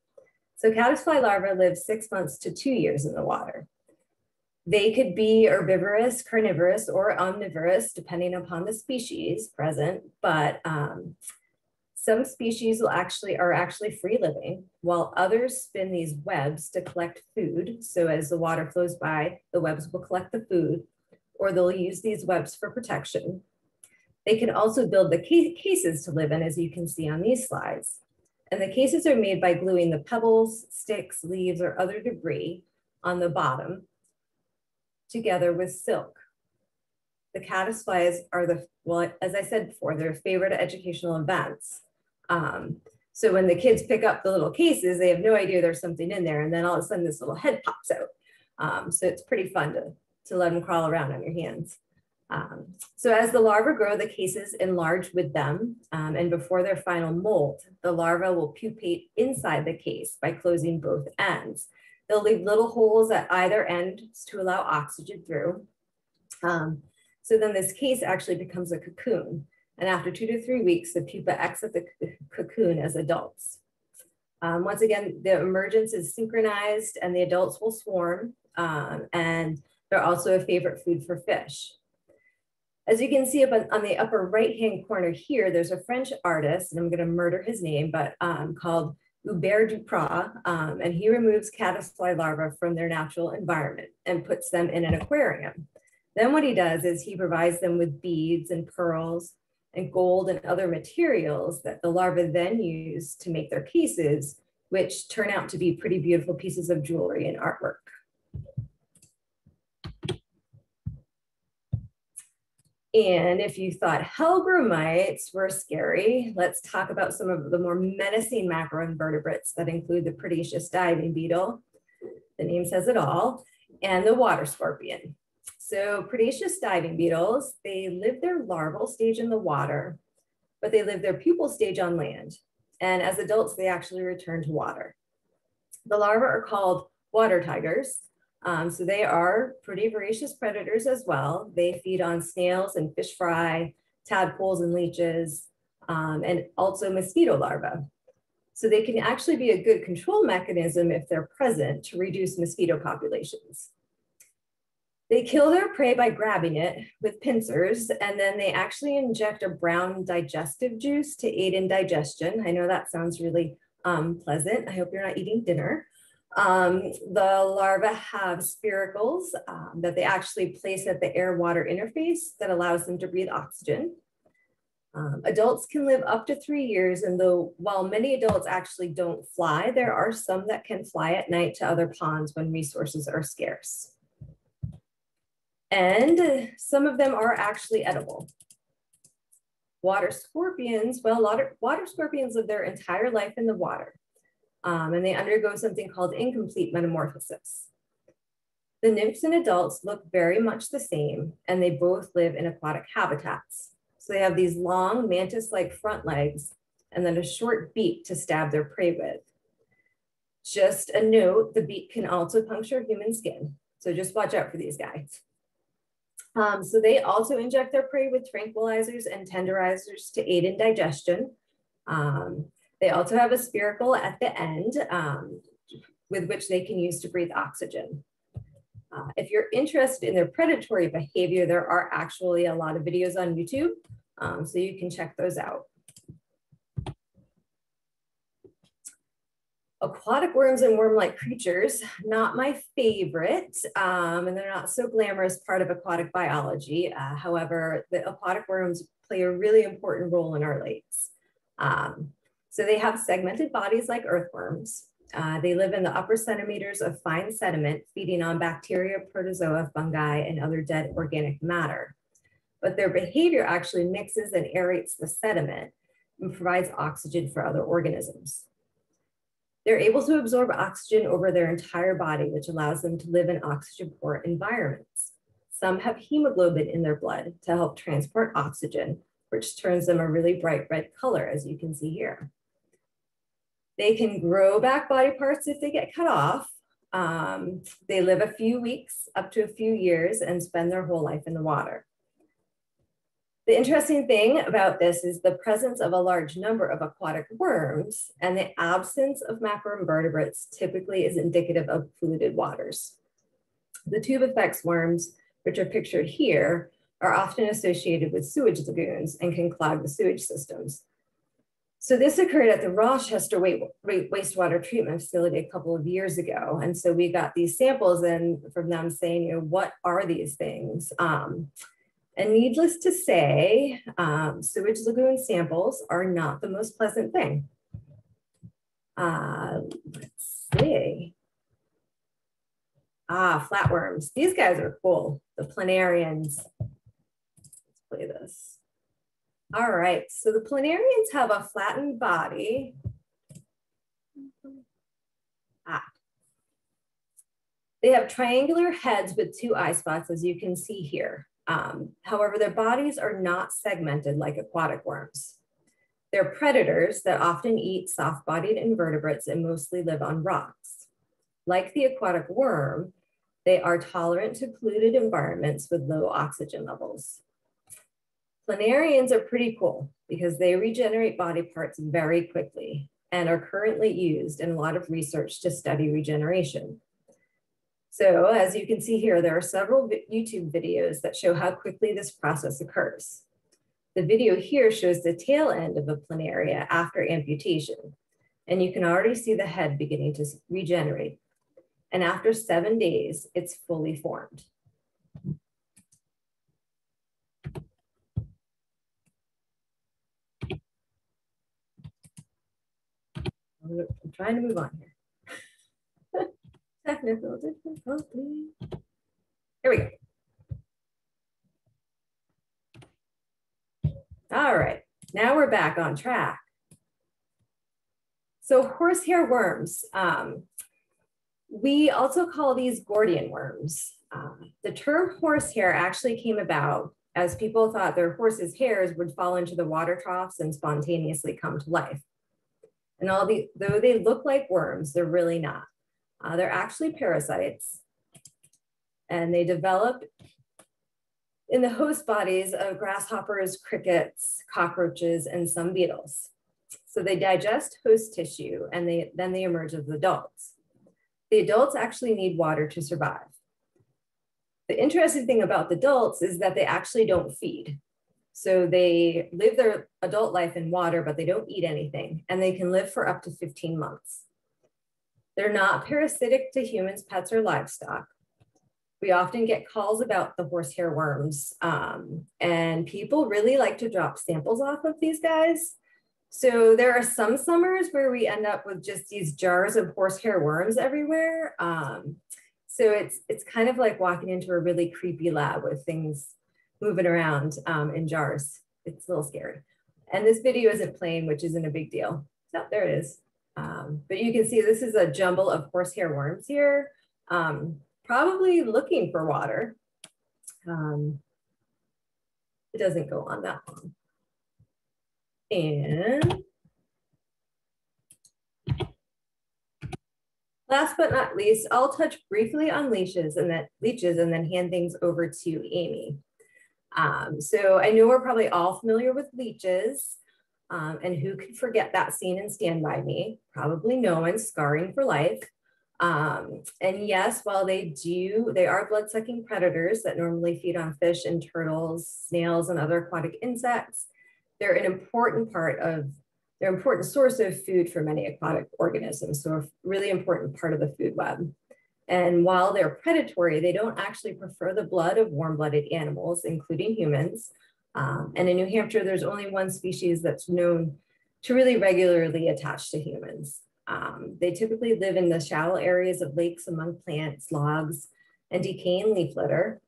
So caddisfly larvae live six months to two years in the water. They could be herbivorous, carnivorous, or omnivorous, depending upon the species present, but um, some species will actually, are actually free living, while others spin these webs to collect food. So as the water flows by, the webs will collect the food, or they'll use these webs for protection. They can also build the cases to live in, as you can see on these slides. And the cases are made by gluing the pebbles, sticks, leaves, or other debris on the bottom together with silk. The caddisflies are the, well, as I said before, they're favorite educational events. Um, so when the kids pick up the little cases, they have no idea there's something in there. And then all of a sudden this little head pops out. Um, so it's pretty fun to, to let them crawl around on your hands. Um, so as the larvae grow, the cases enlarge with them, um, and before their final molt, the larvae will pupate inside the case by closing both ends. They'll leave little holes at either end to allow oxygen through. Um, so then this case actually becomes a cocoon. And after two to three weeks, the pupa exit the cocoon as adults. Um, once again, the emergence is synchronized and the adults will swarm, um, and they're also a favorite food for fish. As you can see up on, on the upper right-hand corner here, there's a French artist, and I'm gonna murder his name, but um, called Hubert Duprat, um, and he removes caddisfly larvae from their natural environment and puts them in an aquarium. Then what he does is he provides them with beads and pearls and gold and other materials that the larvae then use to make their cases, which turn out to be pretty beautiful pieces of jewelry and artwork. And if you thought helgrammites were scary, let's talk about some of the more menacing macroinvertebrates that include the predaceous diving beetle, the name says it all, and the water scorpion. So predaceous diving beetles, they live their larval stage in the water, but they live their pupal stage on land. And as adults, they actually return to water. The larvae are called water tigers. Um, so they are pretty voracious predators as well. They feed on snails and fish fry, tadpoles and leeches, um, and also mosquito larvae. So they can actually be a good control mechanism if they're present to reduce mosquito populations. They kill their prey by grabbing it with pincers, and then they actually inject a brown digestive juice to aid in digestion. I know that sounds really um, pleasant. I hope you're not eating dinner. Um, the larvae have spiracles um, that they actually place at the air-water interface that allows them to breathe oxygen. Um, adults can live up to three years, and though while many adults actually don't fly, there are some that can fly at night to other ponds when resources are scarce. And some of them are actually edible. Water scorpions, well, water, water scorpions live their entire life in the water. Um, and they undergo something called incomplete metamorphosis. The nymphs and adults look very much the same, and they both live in aquatic habitats. So they have these long mantis-like front legs and then a short beak to stab their prey with. Just a note, the beak can also puncture human skin. So just watch out for these guys. Um, so they also inject their prey with tranquilizers and tenderizers to aid in digestion. Um, They also have a spiracle at the end um, with which they can use to breathe oxygen. Uh, if you're interested in their predatory behavior, there are actually a lot of videos on YouTube, um, so you can check those out. Aquatic worms and worm-like creatures, not my favorite, um, and they're not so glamorous part of aquatic biology. Uh, however, the aquatic worms play a really important role in our lakes. Um, So they have segmented bodies like earthworms. Uh, they live in the upper centimeters of fine sediment, feeding on bacteria, protozoa, fungi, and other dead organic matter. But their behavior actually mixes and aerates the sediment and provides oxygen for other organisms. They're able to absorb oxygen over their entire body, which allows them to live in oxygen-poor environments. Some have hemoglobin in their blood to help transport oxygen, which turns them a really bright red color, as you can see here. They can grow back body parts if they get cut off. Um, they live a few weeks, up to a few years, and spend their whole life in the water. The interesting thing about this is the presence of a large number of aquatic worms, and the absence of macroinvertebrates typically is indicative of polluted waters. The tube effects worms, which are pictured here, are often associated with sewage lagoons and can clog the sewage systems. So this occurred at the Rochester wastewater treatment facility a couple of years ago. And so we got these samples in from them saying, you know, what are these things? Um, and needless to say, um, sewage lagoon samples are not the most pleasant thing. Uh, let's see. Ah, flatworms. These guys are cool, the planarians. Let's play this. All right, so the planarians have a flattened body. Ah. They have triangular heads with two eye spots, as you can see here. Um, however, their bodies are not segmented like aquatic worms. They're predators that often eat soft-bodied invertebrates and mostly live on rocks. Like the aquatic worm, they are tolerant to polluted environments with low oxygen levels. Planarians are pretty cool because they regenerate body parts very quickly and are currently used in a lot of research to study regeneration. So as you can see here, there are several YouTube videos that show how quickly this process occurs. The video here shows the tail end of a planaria after amputation, and you can already see the head beginning to regenerate. And after seven days, it's fully formed. I'm trying to move on here. Technical difficulty. Here we go. All right, now we're back on track. So horsehair worms. Um, we also call these Gordian worms. Uh, the term horsehair actually came about as people thought their horses' hairs would fall into the water troughs and spontaneously come to life. And although they look like worms, they're really not. Uh, they're actually parasites, and they develop in the host bodies of grasshoppers, crickets, cockroaches, and some beetles. So they digest host tissue, and they, then they emerge as adults. The adults actually need water to survive. The interesting thing about the adults is that they actually don't feed. So they live their adult life in water, but they don't eat anything, and they can live for up to fifteen months. They're not parasitic to humans, pets, or livestock. We often get calls about the horsehair worms, um, and people really like to drop samples off of these guys. So there are some summers where we end up with just these jars of horsehair worms everywhere. Um, so it's, it's kind of like walking into a really creepy lab with things moving around um, in jars. It's a little scary. And this video isn't playing, which isn't a big deal. So there it is. Um, but you can see this is a jumble of horsehair worms here, um, probably looking for water. Um, it doesn't go on that long. And last but not least, I'll touch briefly on leeches and then leeches and then hand things over to Amy. Um, so I know we're probably all familiar with leeches. Um, and who could forget that scene in Stand By Me? Probably no one, scarring for life. Um, and yes, while they do, they are blood-sucking predators that normally feed on fish and turtles, snails, and other aquatic insects. They're an important part of, they're an important source of food for many aquatic organisms, so a really important part of the food web. And while they're predatory, they don't actually prefer the blood of warm-blooded animals, including humans. Um, and in New Hampshire, there's only one species that's known to really regularly attach to humans. Um, they typically live in the shallow areas of lakes among plants, logs, and decaying leaf litter.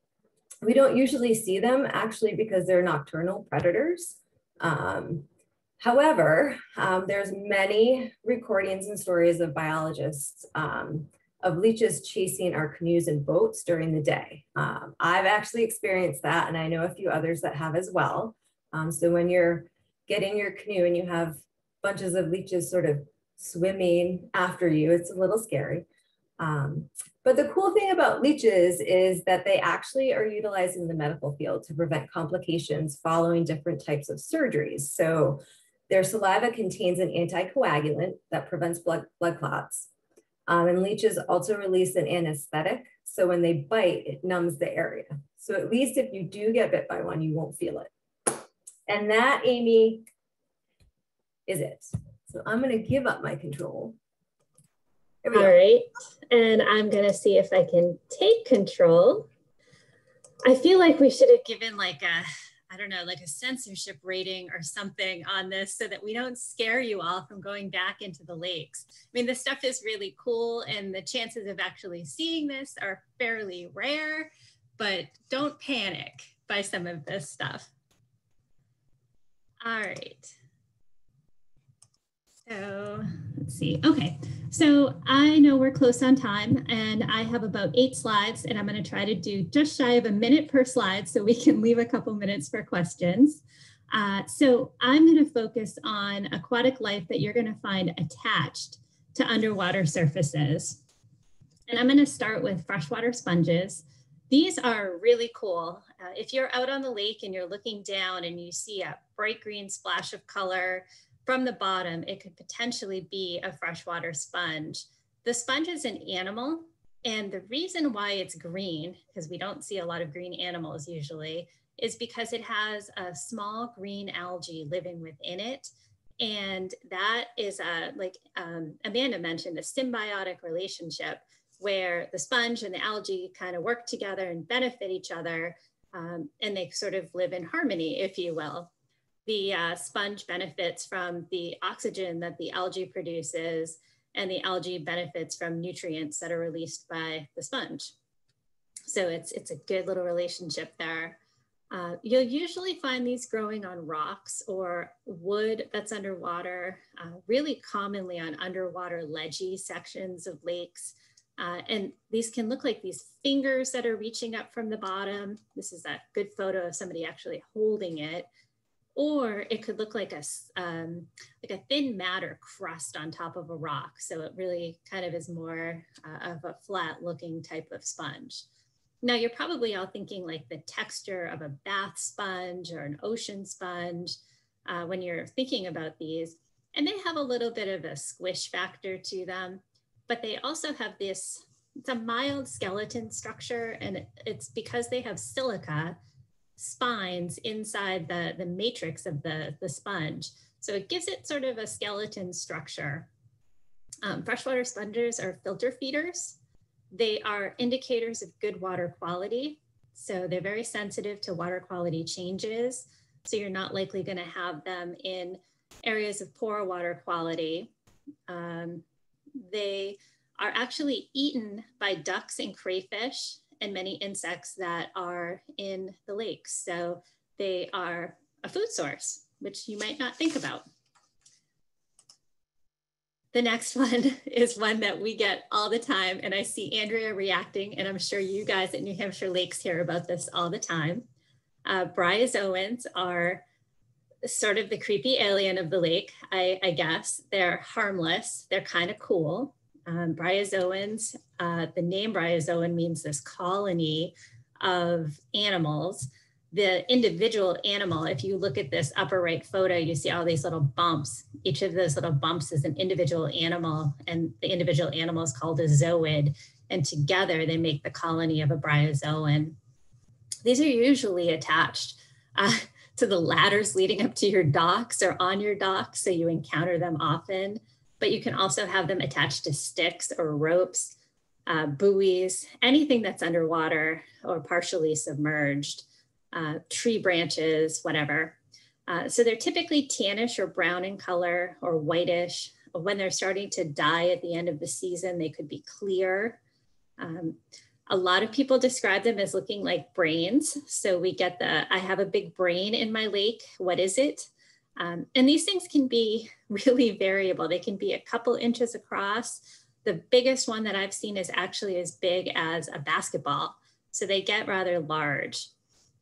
We don't usually see them actually because they're nocturnal predators. Um, however, um, there's many recordings and stories of biologists um, of leeches chasing our canoes and boats during the day. Um, I've actually experienced that, and I know a few others that have as well. Um, so when you're getting your canoe and you have bunches of leeches sort of swimming after you, it's a little scary. Um, but the cool thing about leeches is that they actually are utilized in the medical field to prevent complications following different types of surgeries. So their saliva contains an anticoagulant that prevents blood, blood clots. Um, and leeches also release an anesthetic. So when they bite, it numbs the area. So at least if you do get bit by one, you won't feel it. And that, Amy, is it. So I'm gonna give up my control. All right, and I'm gonna see if I can take control. I feel like we should have given like a, I don't know, like a censorship rating or something on this so that we don't scare you all from going back into the lakes. I mean, this stuff is really cool and the chances of actually seeing this are fairly rare, but don't panic by some of this stuff. All right. So let's see, okay. So I know we're close on time and I have about eight slides and I'm going to try to do just shy of a minute per slide so we can leave a couple minutes for questions. Uh, so I'm going to focus on aquatic life that you're going to find attached to underwater surfaces. And I'm going to start with freshwater sponges. These are really cool. Uh, if you're out on the lake and you're looking down and you see a bright green splash of color from the bottom, it could potentially be a freshwater sponge. The sponge is an animal, and the reason why it's green, because we don't see a lot of green animals usually, is because it has a small green algae living within it. And that is, a, like um, Amanda mentioned, a symbiotic relationship where the sponge and the algae kind of work together and benefit each other, um, and they sort of live in harmony, if you will. The uh, sponge benefits from the oxygen that the algae produces, and the algae benefits from nutrients that are released by the sponge. So it's, it's a good little relationship there. Uh, you'll usually find these growing on rocks or wood that's underwater, uh, really commonly on underwater ledgy sections of lakes. Uh, and these can look like these fingers that are reaching up from the bottom. This is that good photo of somebody actually holding it. Or it could look like a, um, like a thin matter crust on top of a rock. So it really kind of is more uh, of a flat looking type of sponge. Now you're probably all thinking like the texture of a bath sponge or an ocean sponge uh, when you're thinking about these. And they have a little bit of a squish factor to them, but they also have this, it's a mild skeleton structure, and it's because they have silica spines inside the, the matrix of the, the sponge. So it gives it sort of a skeleton structure. Um, freshwater sponges are filter feeders. They are indicators of good water quality. So they're very sensitive to water quality changes. So you're not likely gonna have them in areas of poor water quality. Um, they are actually eaten by ducks and crayfish and many insects that are in the lakes. So they are a food source, which you might not think about. The next one is one that we get all the time, and I see Andrea reacting, and I'm sure you guys at New Hampshire Lakes hear about this all the time. Uh, Bryozoans are sort of the creepy alien of the lake, I, I guess. They're harmless, they're kind of cool. Um, bryozoans, uh, the name bryozoan means this colony of animals. The individual animal, if you look at this upper right photo, you see all these little bumps. Each of those little bumps is an individual animal, and the individual animal is called a zooid, and together they make the colony of a bryozoan. These are usually attached uh, to the ladders leading up to your docks or on your docks, so you encounter them often, but you can also have them attached to sticks or ropes, uh, buoys, anything that's underwater or partially submerged. Uh, tree branches, whatever. Uh, so they're typically tannish or brown in color or whitish. When they're starting to die at the end of the season, they could be clear. Um, a lot of people describe them as looking like brains. So we get the, I have a big brain in my lake, what is it? Um, and these things can be really variable. They can be a couple inches across. The biggest one that I've seen is actually as big as a basketball. So they get rather large.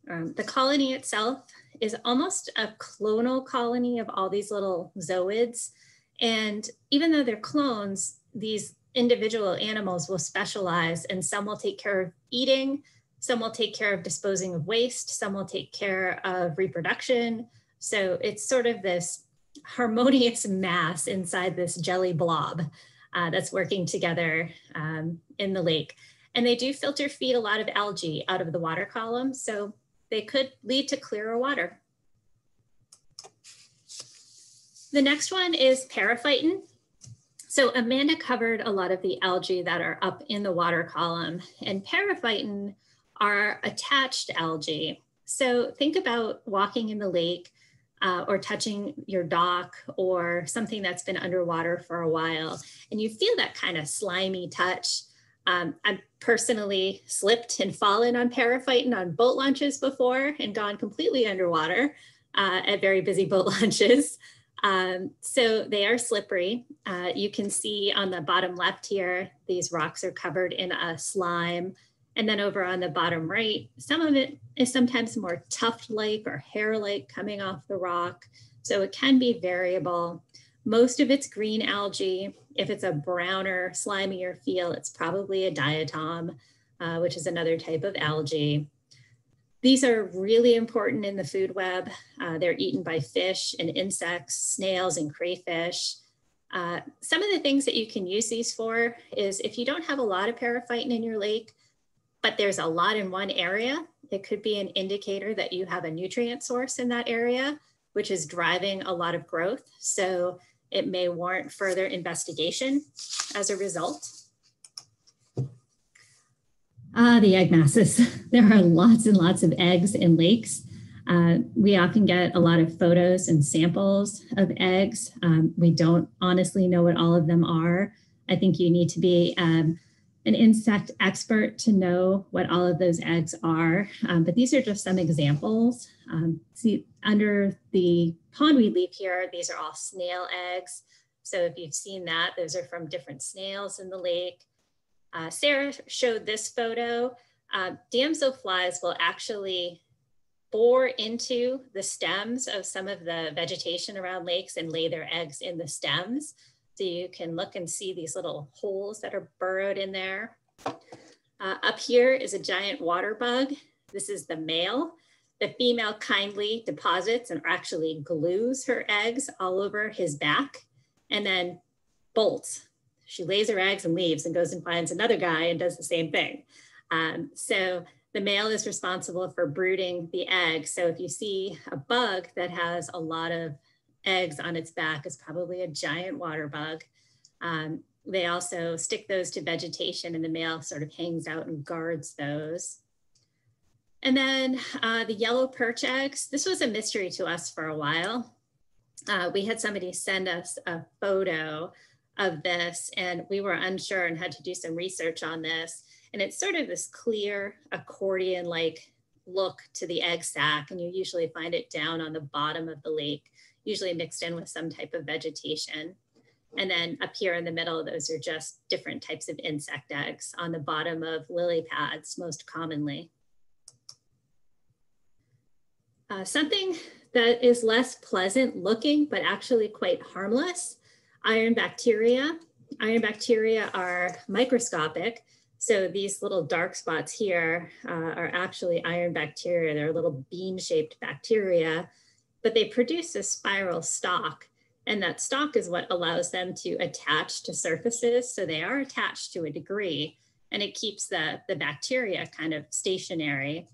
Um, the colony itself is almost a clonal colony of all these little zooids. And even though they're clones, these individual animals will specialize, and some will take care of eating, some will take care of disposing of waste, some will take care of reproduction. So it's sort of this harmonious mass inside this jelly blob uh, that's working together um, in the lake. And they do filter feed a lot of algae out of the water column. So they could lead to clearer water. The next one is periphyton. So Amanda covered a lot of the algae that are up in the water column, and periphyton are attached algae. So think about walking in the lake uh, or touching your dock or something that's been underwater for a while, and you feel that kind of slimy touch. Um, I've personally slipped and fallen on periphyton on boat launches before and gone completely underwater uh, at very busy boat launches. Um, so they are slippery. Uh, you can see on the bottom left here, these rocks are covered in a slime. And then over on the bottom right, some of it is sometimes more tuft-like or hair-like coming off the rock. So it can be variable. Most of it's green algae. If it's a browner, slimier feel, it's probably a diatom, uh, which is another type of algae. These are really important in the food web. Uh, they're eaten by fish and insects, snails and crayfish. Uh, some of the things that you can use these for is if you don't have a lot of periphyton in your lake, but there's a lot in one area, it could be an indicator that you have a nutrient source in that area, which is driving a lot of growth. So it may warrant further investigation as a result. Ah, the egg masses. There are lots and lots of eggs in lakes. Uh, we often get a lot of photos and samples of eggs. Um, we don't honestly know what all of them are. I think you need to be um, an insect expert to know what all of those eggs are. Um, but these are just some examples. Um, see, under the pondweed leaf here, these are all snail eggs. So if you've seen that, those are from different snails in the lake. Uh, Sarah showed this photo. Uh, damselflies will actually bore into the stems of some of the vegetation around lakes and lay their eggs in the stems. So you can look and see these little holes that are burrowed in there. Uh, up here is a giant water bug. This is the male. The female kindly deposits and actually glues her eggs all over his back and then bolts. She lays her eggs and leaves and goes and finds another guy and does the same thing. Um, so the male is responsible for brooding the eggs. So if you see a bug that has a lot of eggs on its back, is probably a giant water bug. Um, they also stick those to vegetation and the male sort of hangs out and guards those. And then uh, the yellow perch eggs, this was a mystery to us for a while. Uh, we had somebody send us a photo of this and we were unsure and had to do some research on this. And it's sort of this clear accordion-like look to the egg sac, and you usually find it down on the bottom of the lake, usually mixed in with some type of vegetation. And then up here in the middle, those are just different types of insect eggs on the bottom of lily pads most commonly. Uh, something that is less pleasant looking, but actually quite harmless, iron bacteria. Iron bacteria are microscopic. So these little dark spots here uh, are actually iron bacteria. They're little bean-shaped bacteria, but they produce a spiral stalk, and that stalk is what allows them to attach to surfaces. So they are attached to a degree, and it keeps the, the bacteria kind of stationary.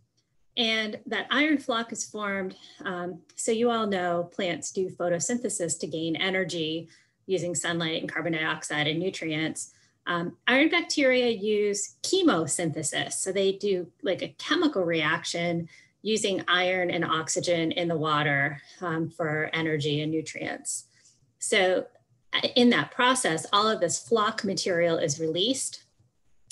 And that iron flock is formed. Um, so you all know plants do photosynthesis to gain energy using sunlight and carbon dioxide and nutrients. Um, iron bacteria use chemosynthesis. So they do like a chemical reaction using iron and oxygen in the water um, for energy and nutrients. So in that process, all of this flock material is released.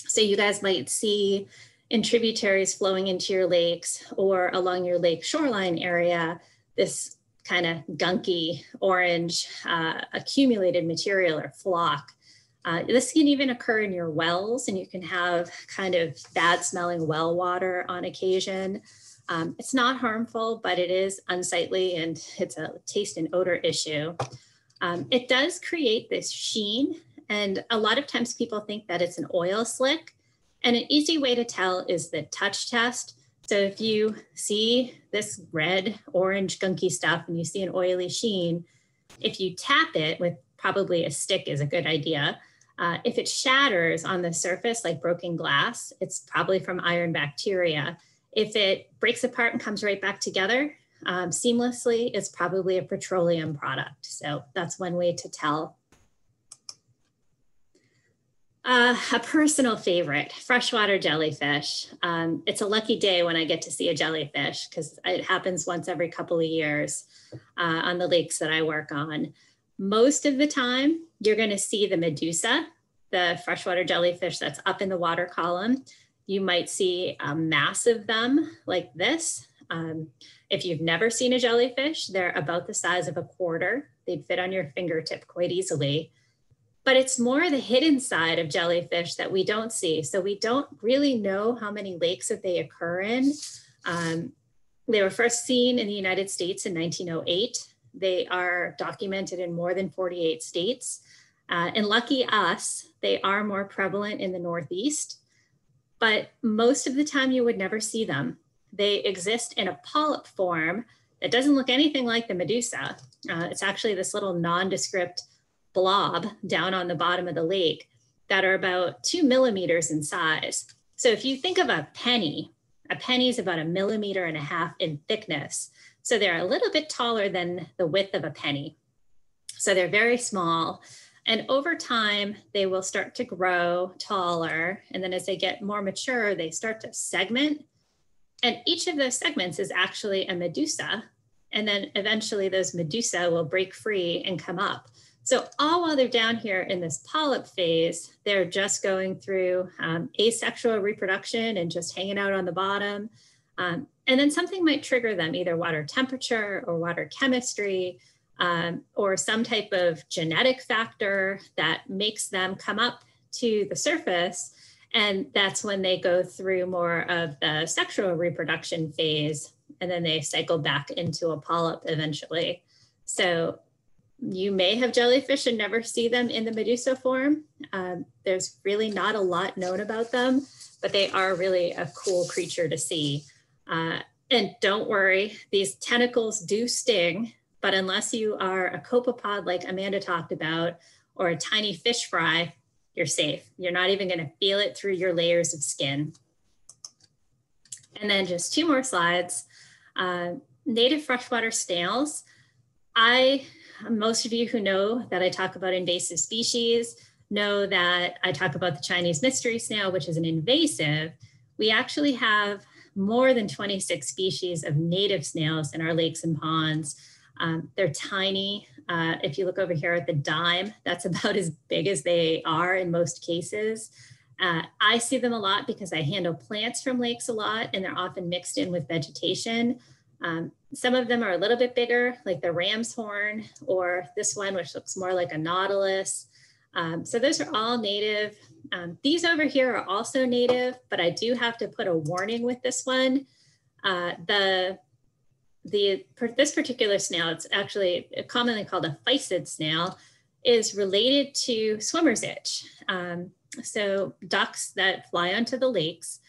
So you guys might see in tributaries flowing into your lakes or along your lake shoreline area, this kind of gunky orange uh, accumulated material or flock. Uh, this can even occur in your wells, and you can have kind of bad smelling well water on occasion. Um, it's not harmful, but it is unsightly and it's a taste and odor issue. Um, it does create this sheen, and a lot of times people think that it's an oil slick, and an easy way to tell is the touch test. So if you see this red, orange, gunky stuff and you see an oily sheen, if you tap it with probably a stick is a good idea. Uh, if it shatters on the surface like broken glass, it's probably from iron bacteria. If it breaks apart and comes right back together um, seamlessly, it's probably a petroleum product. So that's one way to tell. Uh, a personal favorite, freshwater jellyfish. Um, it's a lucky day when I get to see a jellyfish because it happens once every couple of years uh, on the lakes that I work on. Most of the time, you're going to see the medusa, the freshwater jellyfish that's up in the water column. You might see a mass of them like this. Um, if you've never seen a jellyfish, they're about the size of a quarter. They'd fit on your fingertip quite easily. But it's more the hidden side of jellyfish that we don't see. So we don't really know how many lakes that they occur in. Um, they were first seen in the United States in nineteen oh eight. They are documented in more than forty-eight states. Uh, and lucky us, they are more prevalent in the Northeast. But most of the time you would never see them. They exist in a polyp form that doesn't look anything like the medusa. Uh, it's actually this little nondescript blob down on the bottom of the lake that are about two millimeters in size. So if you think of a penny, a penny is about a millimeter and a half in thickness. So they're a little bit taller than the width of a penny. So they're very small. And over time, they will start to grow taller. And then as they get more mature, they start to segment. And each of those segments is actually a medusa. And then eventually those medusa will break free and come up. So all while they're down here in this polyp phase, they're just going through um, asexual reproduction and just hanging out on the bottom. Um, and then something might trigger them, either water temperature or water chemistry, um, or some type of genetic factor that makes them come up to the surface. And that's when they go through more of the sexual reproduction phase, and then they cycle back into a polyp eventually. So you may have jellyfish and never see them in the medusa form. Um, there's really not a lot known about them, but they are really a cool creature to see. Uh, and don't worry, these tentacles do sting, but unless you are a copepod like Amanda talked about, or a tiny fish fry, you're safe. You're not even gonna feel it through your layers of skin. And then just two more slides. Uh, native freshwater snails. I Most of you who know that I talk about invasive species know that I talk about the Chinese mystery snail, which is an invasive. We actually have more than twenty-six species of native snails in our lakes and ponds. Um, they're tiny. Uh, if you look over here at the dime, that's about as big as they are in most cases. Uh, I see them a lot because I handle plants from lakes a lot, and they're often mixed in with vegetation. Um, some of them are a little bit bigger, like the ram's horn, or this one, which looks more like a nautilus. Um, so those are all native. Um, these over here are also native, but I do have to put a warning with this one. Uh, the, the, this particular snail, it's actually commonly called a phycid snail, is related to swimmer's itch. Um, so ducks that fly onto the lakes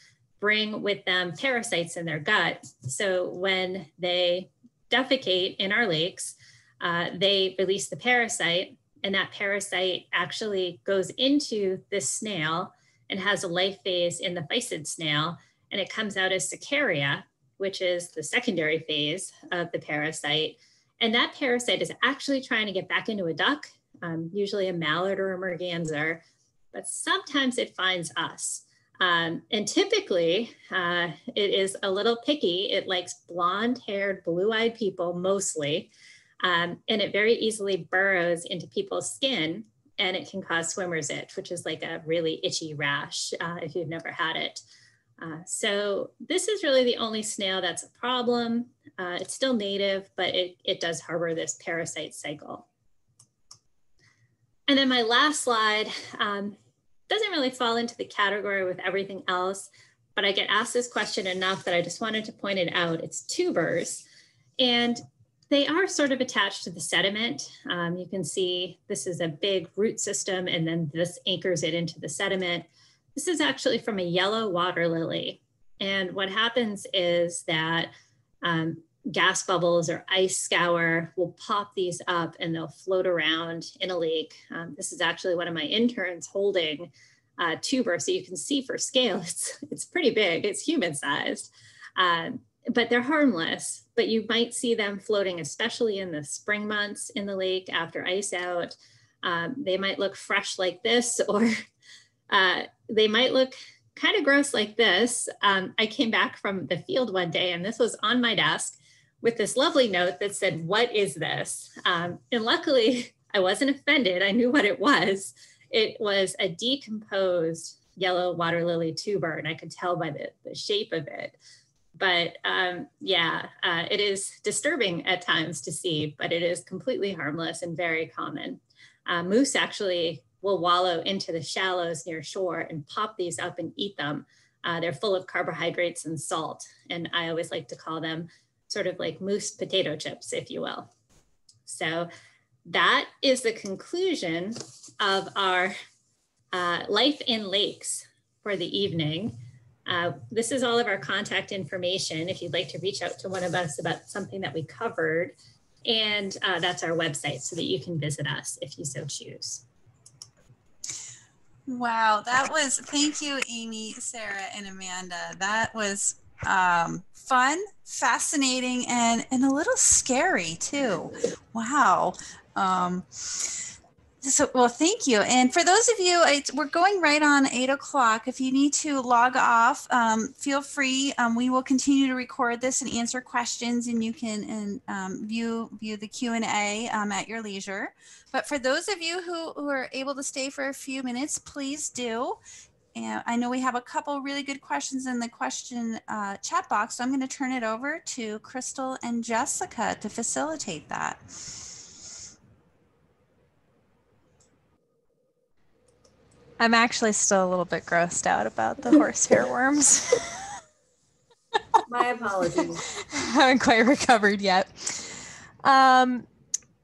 bring with them parasites in their gut. So when they defecate in our lakes, uh, they release the parasite, and that parasite actually goes into this snail and has a life phase in the phycid snail, and it comes out as secaria, which is the secondary phase of the parasite. And that parasite is actually trying to get back into a duck, um, usually a mallard or a merganser, but sometimes it finds us. Um, and typically, uh, it is a little picky. It likes blonde-haired, blue-eyed people mostly, um, and it very easily burrows into people's skin, and it can cause swimmer's itch, which is like a really itchy rash uh, if you've never had it. Uh, so this is really the only snail that's a problem. Uh, it's still native, but it, it does harbor this parasite cycle. And then my last slide, um, doesn't really fall into the category with everything else, but I get asked this question enough that I just wanted to point it out. It's tubers, and they are sort of attached to the sediment. Um, you can see this is a big root system, and then this anchors it into the sediment. This is actually from a yellow water lily. And what happens is that um, gas bubbles or ice scour will pop these up, and they'll float around in a lake. Um, this is actually one of my interns holding a tuber, so you can see for scale, it's, it's pretty big, it's human sized, um, but they're harmless. But you might see them floating, especially in the spring months in the lake after ice out. Um, they might look fresh like this, or uh, they might look kind of gross like this. Um, I came back from the field one day, and this was on my desk, with this lovely note that said, "What is this?" Um, and luckily, I wasn't offended. I knew what it was. It was a decomposed yellow water lily tuber, and I could tell by the, the shape of it But um, yeah, uh, it is disturbing at times to see, but it is completely harmless and very common. Uh, moose actually will wallow into the shallows near shore and pop these up and eat them. Uh, they're full of carbohydrates and salt. And I always like to call them sort of like moose potato chips, if you will. So that is the conclusion of our uh, Life in Lakes for the evening. Uh, this is all of our contact information if you'd like to reach out to one of us about something that we covered. And uh, that's our website so that you can visit us if you so choose. Wow, that was, thank you, Amy, Sarah, and Amanda. That was um, fun, fascinating, and, and a little scary too. Wow. Um, So, well, thank you. And for those of you, it's, we're going right on eight o'clock. If you need to log off, um, feel free. Um, we will continue to record this and answer questions, and you can and, um, view view the Q and A um, at your leisure. But for those of you who, who are able to stay for a few minutes, please do. And I know we have a couple really good questions in the question uh, chat box, so I'm going to turn it over to Crystal and Jessica to facilitate that. I'm actually still a little bit grossed out about the horsehair worms. My apologies. I haven't quite recovered yet. Um,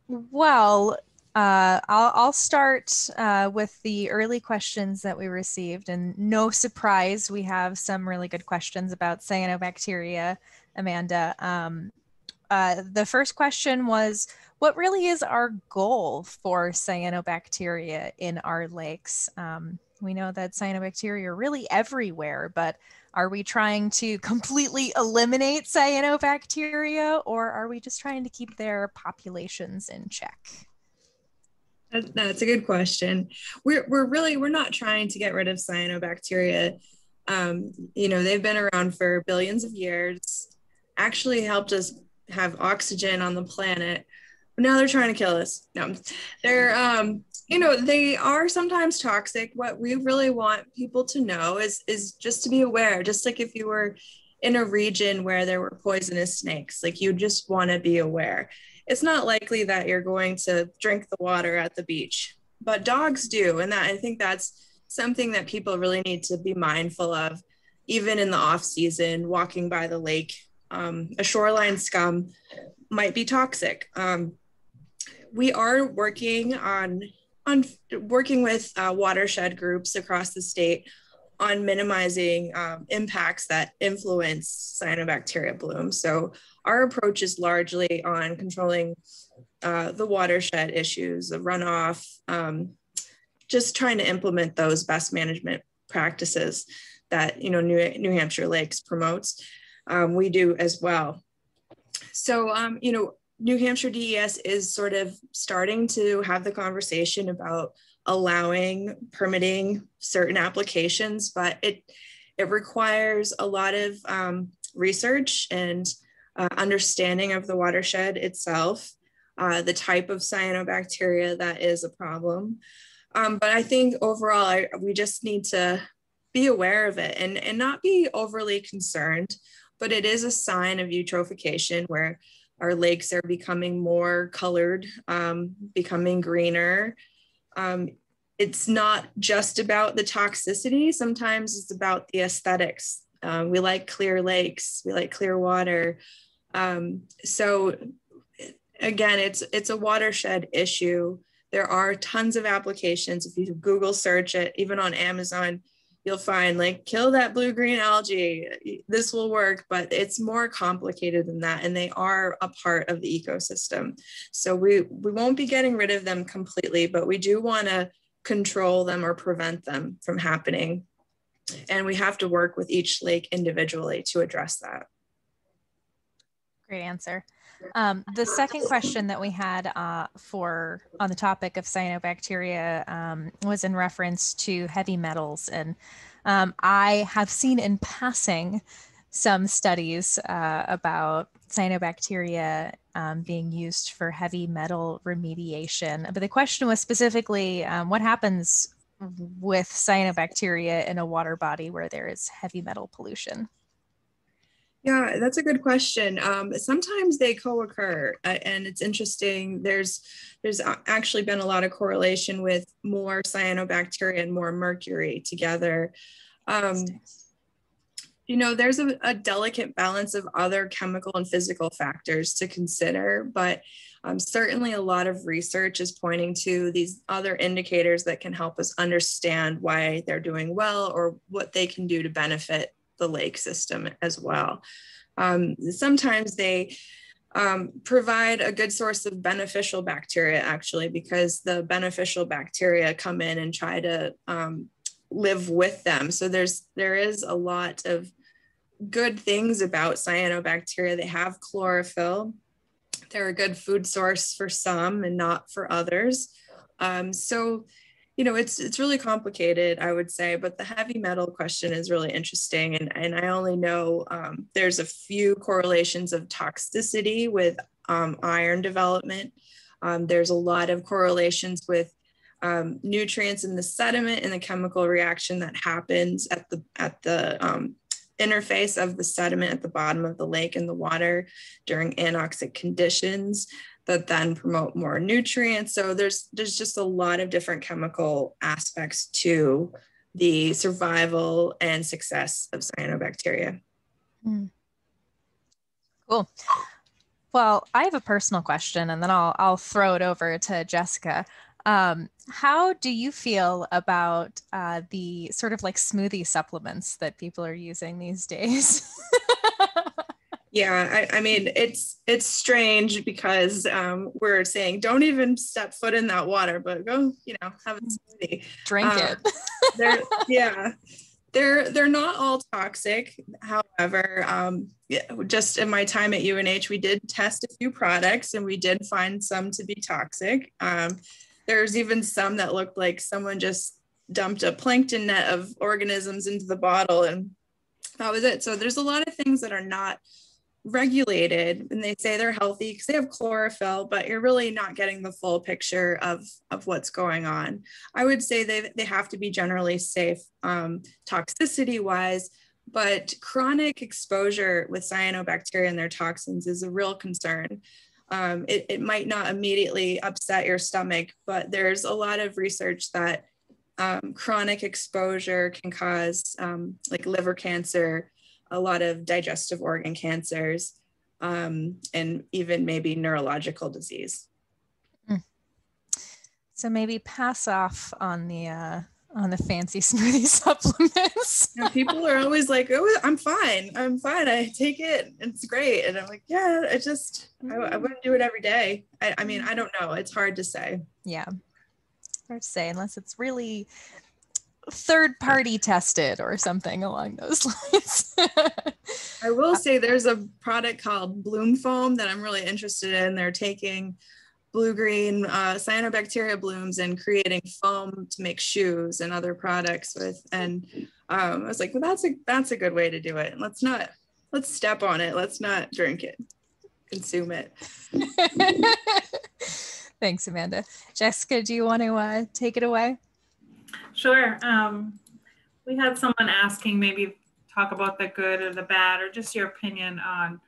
well, uh, I'll, I'll start uh, with the early questions that we received. And no surprise, we have some really good questions about cyanobacteria, Amanda. Um, uh, the first question was, what really is our goal for cyanobacteria in our lakes? Um, we know that cyanobacteria are really everywhere, but are we trying to completely eliminate cyanobacteria, or are we just trying to keep their populations in check? That's a good question. We're, we're really, we're not trying to get rid of cyanobacteria. Um, you know, they've been around for billions of years, actually helped us have oxygen on the planet. Now they're trying to kill us. No, they're, um, you know, they are sometimes toxic. What we really want people to know is, is just to be aware, just like if you were in a region where there were poisonous snakes, like you just want to be aware. It's not likely that you're going to drink the water at the beach, but dogs do. And that, I think that's something that people really need to be mindful of, even in the off season, walking by the lake. Um, a shoreline scum might be toxic. Um, We are working on, on working with uh, watershed groups across the state on minimizing um, impacts that influence cyanobacteria bloom. So our approach is largely on controlling uh, the watershed issues, the runoff, um, just trying to implement those best management practices that you know New, New Hampshire Lakes promotes. Um, we do as well. So um, you know. New Hampshire D E S is sort of starting to have the conversation about allowing permitting certain applications, but it it requires a lot of um, research and uh, understanding of the watershed itself, uh, the type of cyanobacteria that is a problem. Um, but I think overall, I, we just need to be aware of it and, and not be overly concerned, but it is a sign of eutrophication where our lakes are becoming more colored, um, becoming greener. Um, it's not just about the toxicity. Sometimes it's about the aesthetics. Um, we like clear lakes. We like clear water. Um, so again, it's, it's a watershed issue. There are tons of applications. If you Google search it, even on Amazon, you'll find like, kill that blue-green algae, this will work, but it's more complicated than that. And they are a part of the ecosystem. So we, we won't be getting rid of them completely, but we do wanna control them or prevent them from happening. And we have to work with each lake individually to address that. Great answer. Um, the second question that we had uh, for on the topic of cyanobacteria um, was in reference to heavy metals. And um, I have seen in passing some studies uh, about cyanobacteria um, being used for heavy metal remediation. But the question was specifically, um, what happens with cyanobacteria in a water body where there is heavy metal pollution? Yeah, that's a good question. Um, sometimes they co-occur, uh, and it's interesting. There's there's actually been a lot of correlation with more cyanobacteria and more mercury together. Um, you know, there's a, a delicate balance of other chemical and physical factors to consider, but um, certainly a lot of research is pointing to these other indicators that can help us understand why they're doing well or what they can do to benefit the lake system as well. Um, sometimes they um, provide a good source of beneficial bacteria, actually, because the beneficial bacteria come in and try to um, live with them. So there's there is a lot of good things about cyanobacteria. They have chlorophyll. They're a good food source for some and not for others. Um, so You know, it's it's really complicated, I would say, but the heavy metal question is really interesting. And, and I only know um, there's a few correlations of toxicity with um, iron development. Um, there's a lot of correlations with um, nutrients in the sediment and the chemical reaction that happens at the, at the um, interface of the sediment at the bottom of the lake and the water during anoxic conditions that then promote more nutrients. So there's there's just a lot of different chemical aspects to the survival and success of cyanobacteria. Mm. Cool. Well, I have a personal question, and then I'll, I'll throw it over to Jessica. Um, how do you feel about uh, the sort of like smoothie supplements that people are using these days? Yeah, I, I mean, it's it's strange because um, we're saying don't even step foot in that water, but go, you know, have a smoothie. Drink um, it. they're, yeah, they're, they're not all toxic. However, um, just in my time at U N H, we did test a few products and we did find some to be toxic. Um, there's even some that looked like someone just dumped a plankton net of organisms into the bottle and that was it. So there's a lot of things that are not regulated and they say they're healthy because they have chlorophyll, but you're really not getting the full picture of of what's going on. I would say they, they have to be generally safe um, toxicity wise, but chronic exposure with cyanobacteria and their toxins is a real concern. Um, it, it might not immediately upset your stomach, but there's a lot of research that um, chronic exposure can cause um, like liver cancer, a lot of digestive organ cancers, um, and even maybe neurological disease. So maybe pass off on the uh, on the fancy smoothie supplements. You know, people are always like, "Oh, I'm fine. I'm fine. I take it. It's great." And I'm like, "Yeah, I just I, I wouldn't do it every day." I, I mean, I don't know. It's hard to say. Yeah, hard to say unless it's really third party tested or something along those lines. I will say there's a product called bloom foam that I'm really interested in. They're taking blue green uh, cyanobacteria blooms and creating foam to make shoes and other products with. And um, I was like, well, that's a that's a good way to do it. Let's not let's step on it. Let's not drink it. Consume it. Thanks, Amanda. Jessica, do you want to uh, take it away? Sure. Um, we had someone asking, maybe talk about the good or the bad, or just your opinion on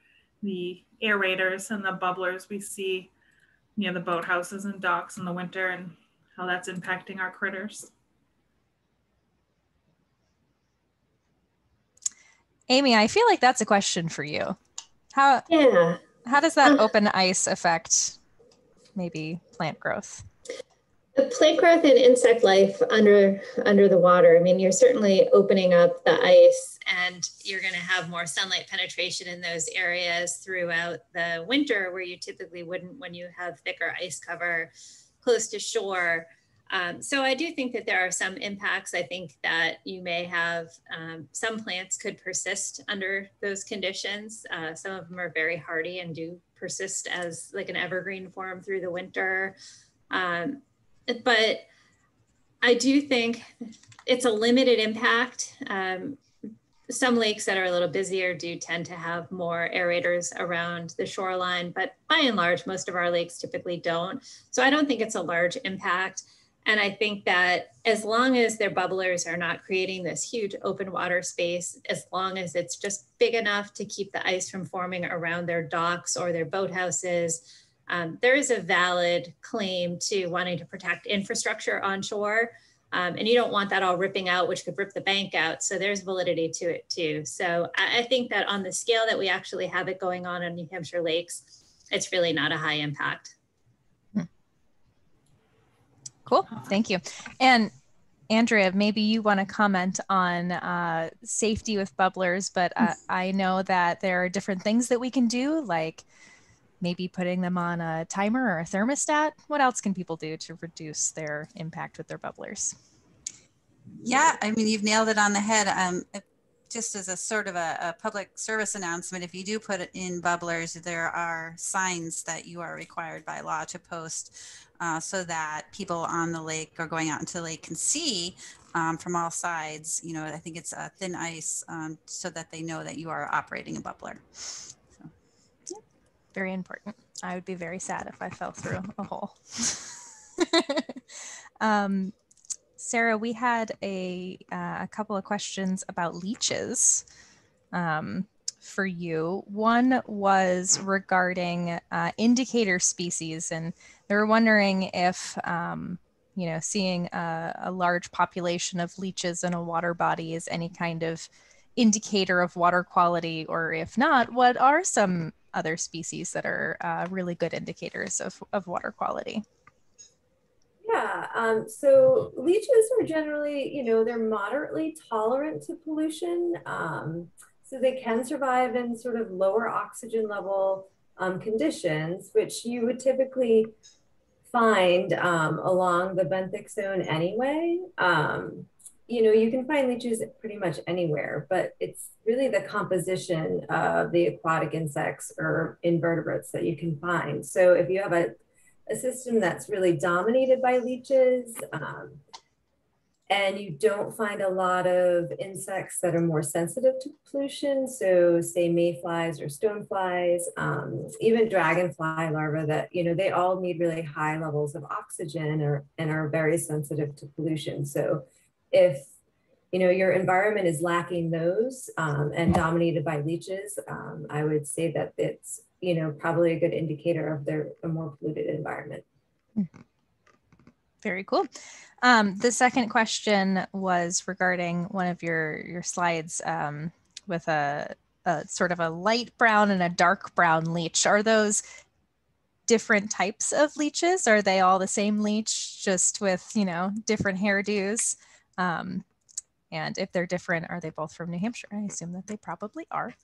the aerators and the bubblers we see near the boathouses and docks in the winter and how that's impacting our critters. Amy, I feel like that's a question for you. How, yeah. how does that um, open ice affect maybe plant growth? The plant growth and insect life under under the water. I mean, you're certainly opening up the ice and you're going to have more sunlight penetration in those areas throughout the winter where you typically wouldn't when you have thicker ice cover close to shore. Um, so I do think that there are some impacts. I think that you may have um, some plants could persist under those conditions. Uh, some of them are very hardy and do persist as like an evergreen form through the winter. Um, But I do think it's a limited impact. Um, some lakes that are a little busier do tend to have more aerators around the shoreline, but by and large, most of our lakes typically don't. So I don't think it's a large impact. And I think that as long as their bubblers are not creating this huge open water space, as long as it's just big enough to keep the ice from forming around their docks or their boathouses, um, there is a valid claim to wanting to protect infrastructure onshore. Um, and you don't want that all ripping out, which could rip the bank out. So there's validity to it too. So I, I think that on the scale that we actually have it going on in New Hampshire Lakes, it's really not a high impact. Cool, thank you. And Andrea, maybe you want to comment on uh, safety with bubblers, but uh, I know that there are different things that we can do, like maybe putting them on a timer or a thermostat. What else can people do to reduce their impact with their bubblers? Yeah, I mean, you've nailed it on the head. Um, just as a sort of a, a public service announcement, if you do put in bubblers, there are signs that you are required by law to post Uh, so that people on the lake or going out into the lake can see um, from all sides. You know, I think it's uh, thin ice um, so that they know that you are operating a bubbler. So. Yeah. Very important. I would be very sad if I fell through a hole. um, Sarah, we had a, uh, a couple of questions about leeches um, for you. One was regarding uh, indicator species, and they were wondering if, um, you know, seeing a, a large population of leeches in a water body is any kind of indicator of water quality, or if not, what are some other species that are uh, really good indicators of, of water quality? Yeah, um, so leeches are generally, you know, they're moderately tolerant to pollution. Um, so they can survive in sort of lower oxygen level um, conditions, which you would typically find um, along the benthic zone anyway. Um, you know, you can find leeches pretty much anywhere, but it's really the composition of the aquatic insects or invertebrates that you can find. So if you have a, a system that's really dominated by leeches, um, and you don't find a lot of insects that are more sensitive to pollution, so say mayflies or stoneflies, um, even dragonfly larvae, that, you know, they all need really high levels of oxygen or, and are very sensitive to pollution. So if, you know, your environment is lacking those um, and dominated by leeches, um, I would say that it's, you know, probably a good indicator of their, a more polluted environment. Mm-hmm. Very cool. Um, the second question was regarding one of your, your slides um, with a, a sort of a light brown and a dark brown leech. Are those different types of leeches? Are they all the same leech, just with, you know, different hairdos? Um, and if they're different, are they both from New Hampshire? I assume that they probably are.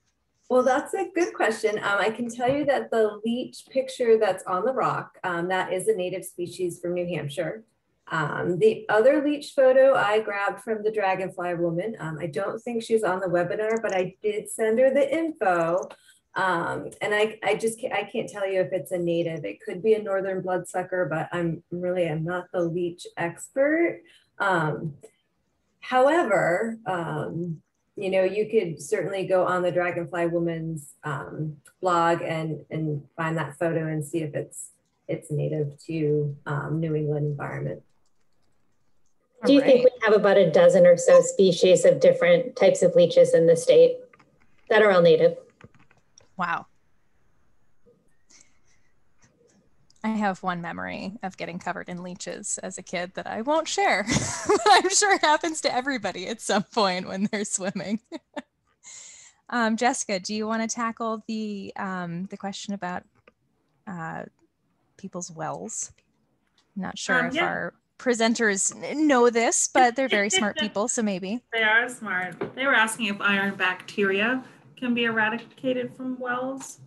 Well, that's a good question. Um, I can tell you that the leech picture that's on the rock, um, that is a native species from New Hampshire. Um, the other leech photo I grabbed from the dragonfly woman. Um, I don't think she's on the webinar, but I did send her the info. Um, and I, I just can't, I can't tell you if it's a native. It could be a northern bloodsucker, but I'm really I'm not the leech expert. Um, however, um, you know, you could certainly go on the Dragonfly Woman's um, blog and, and find that photo and see if it's it's native to um, New England environment. Do you All right. think we have about a dozen or so species of different types of leeches in the state that are all native? Wow. I have one memory of getting covered in leeches as a kid that I won't share. I'm sure it happens to everybody at some point when they're swimming. um, Jessica, do you want to tackle the, um, the question about uh, people's wells? I'm not sure um, if yeah. our presenters know this, but they're very smart people, so maybe. They are smart. They were asking if iron bacteria can be eradicated from wells.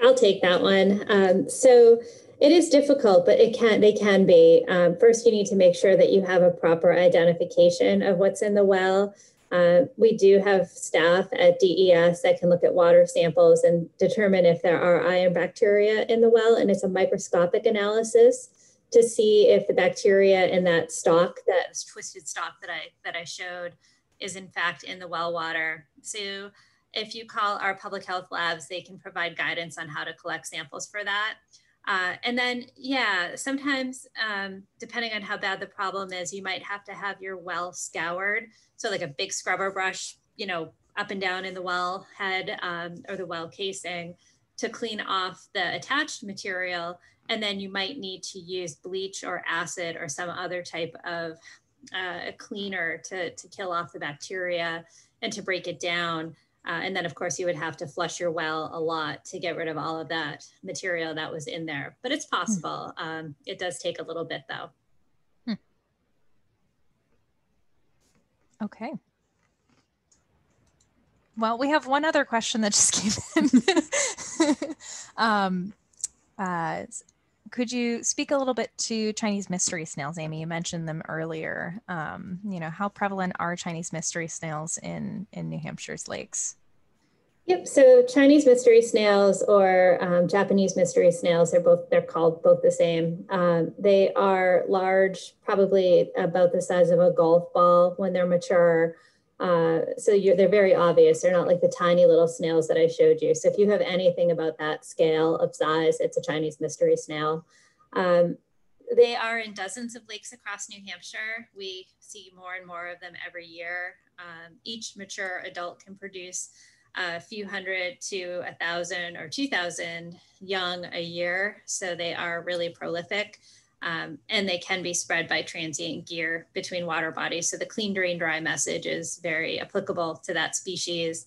I'll take that one. Um, so it is difficult, but it can, they can be. Um, first, you need to make sure that you have a proper identification of what's in the well. Uh, we do have staff at D E S that can look at water samples and determine if there are iron bacteria in the well, and it's a microscopic analysis to see if the bacteria in that stalk, that twisted stalk that I, that I showed, is in fact in the well water. So if you call our public health labs, they can provide guidance on how to collect samples for that. Uh, and then, yeah, sometimes, um, depending on how bad the problem is, you might have to have your well scoured. So like a big scrubber brush, you know, up and down in the well head um, or the well casing to clean off the attached material. And then you might need to use bleach or acid or some other type of uh, a cleaner to, to kill off the bacteria and to break it down. Uh, and then, of course, you would have to flush your well a lot to get rid of all of that material that was in there. But it's possible. Mm. Um, it does take a little bit, though. Mm. Okay. Well, we have one other question that just came in. um, uh, could you speak a little bit to Chinese mystery snails, Amy? You mentioned them earlier. Um, you know, how prevalent are Chinese mystery snails in, in New Hampshire's lakes? Yep, so Chinese mystery snails or um, Japanese mystery snails, they're both, they're called both the same. Um, they are large, probably about the size of a golf ball when they're mature. Uh, so you're, they're very obvious. They're not like the tiny little snails that I showed you. So if you have anything about that scale of size, it's a Chinese mystery snail. Um, they are in dozens of lakes across New Hampshire. We see more and more of them every year. Um, each mature adult can produce a few hundred to a thousand or two thousand young a year. So they are really prolific. Um, and they can be spread by transient gear between water bodies. So the clean, drain, dry message is very applicable to that species.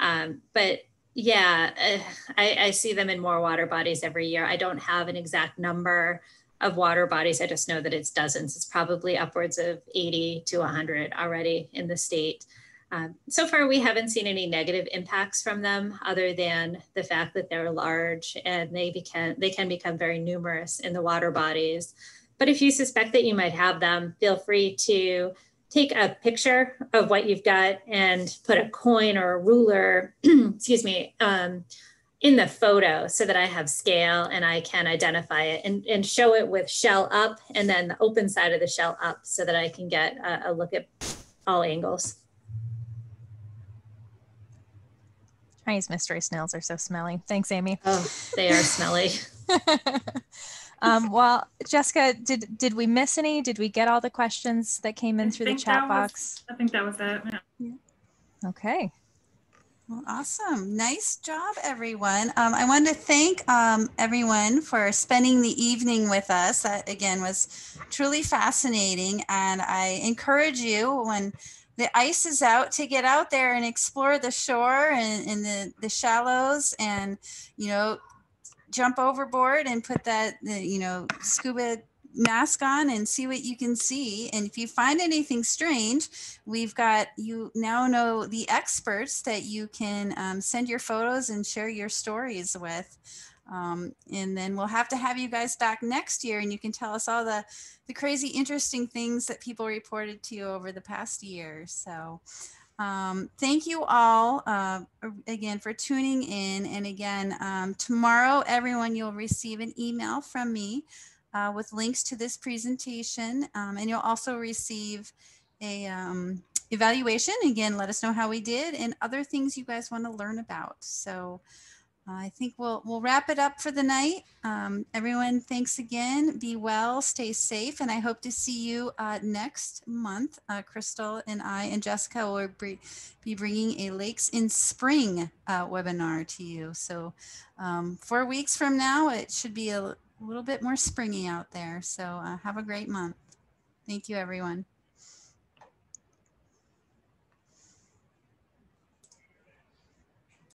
Um, but yeah, uh, I, I see them in more water bodies every year. I don't have an exact number of water bodies. I just know that it's dozens. It's probably upwards of eighty to one hundred already in the state. Um, so far, we haven't seen any negative impacts from them other than the fact that they're large and they, becan, they can become very numerous in the water bodies. But if you suspect that you might have them, feel free to take a picture of what you've got and put a coin or a ruler, excuse me, um, in the photo so that I have scale and I can identify it and, and show it with shell up and then the open side of the shell up so that I can get a, a look at all angles. Chinese mystery snails are so smelly. Thanks, Amy. Oh, they are smelly. um, well, Jessica, did did we miss any? Did we get all the questions that came in I through the chat box? Was, I think that was it. Yeah. Okay. Well, awesome. Nice job, everyone. Um, I wanted to thank um, everyone for spending the evening with us. That, again, was truly fascinating. And I encourage you when the ice is out to get out there and explore the shore and, and the, the shallows and, you know, jump overboard and put that, you know, scuba mask on and see what you can see. And if you find anything strange, we've got, you now know the experts that you can um, send your photos and share your stories with. Um, and then we'll have to have you guys back next year and you can tell us all the, the crazy, interesting things that people reported to you over the past year. So um, thank you all uh, again for tuning in. And again, um, tomorrow, everyone, you'll receive an email from me uh, with links to this presentation. Um, and you'll also receive a um, evaluation. Again, let us know how we did and other things you guys want to learn about. So I think we'll, we'll wrap it up for the night. Um, everyone, thanks again. Be well, stay safe, and I hope to see you uh, next month. Uh, Crystal and I and Jessica will be bringing a Lakes in Spring uh, webinar to you. So um, four weeks from now, it should be a little bit more springy out there. So uh, have a great month. Thank you, everyone.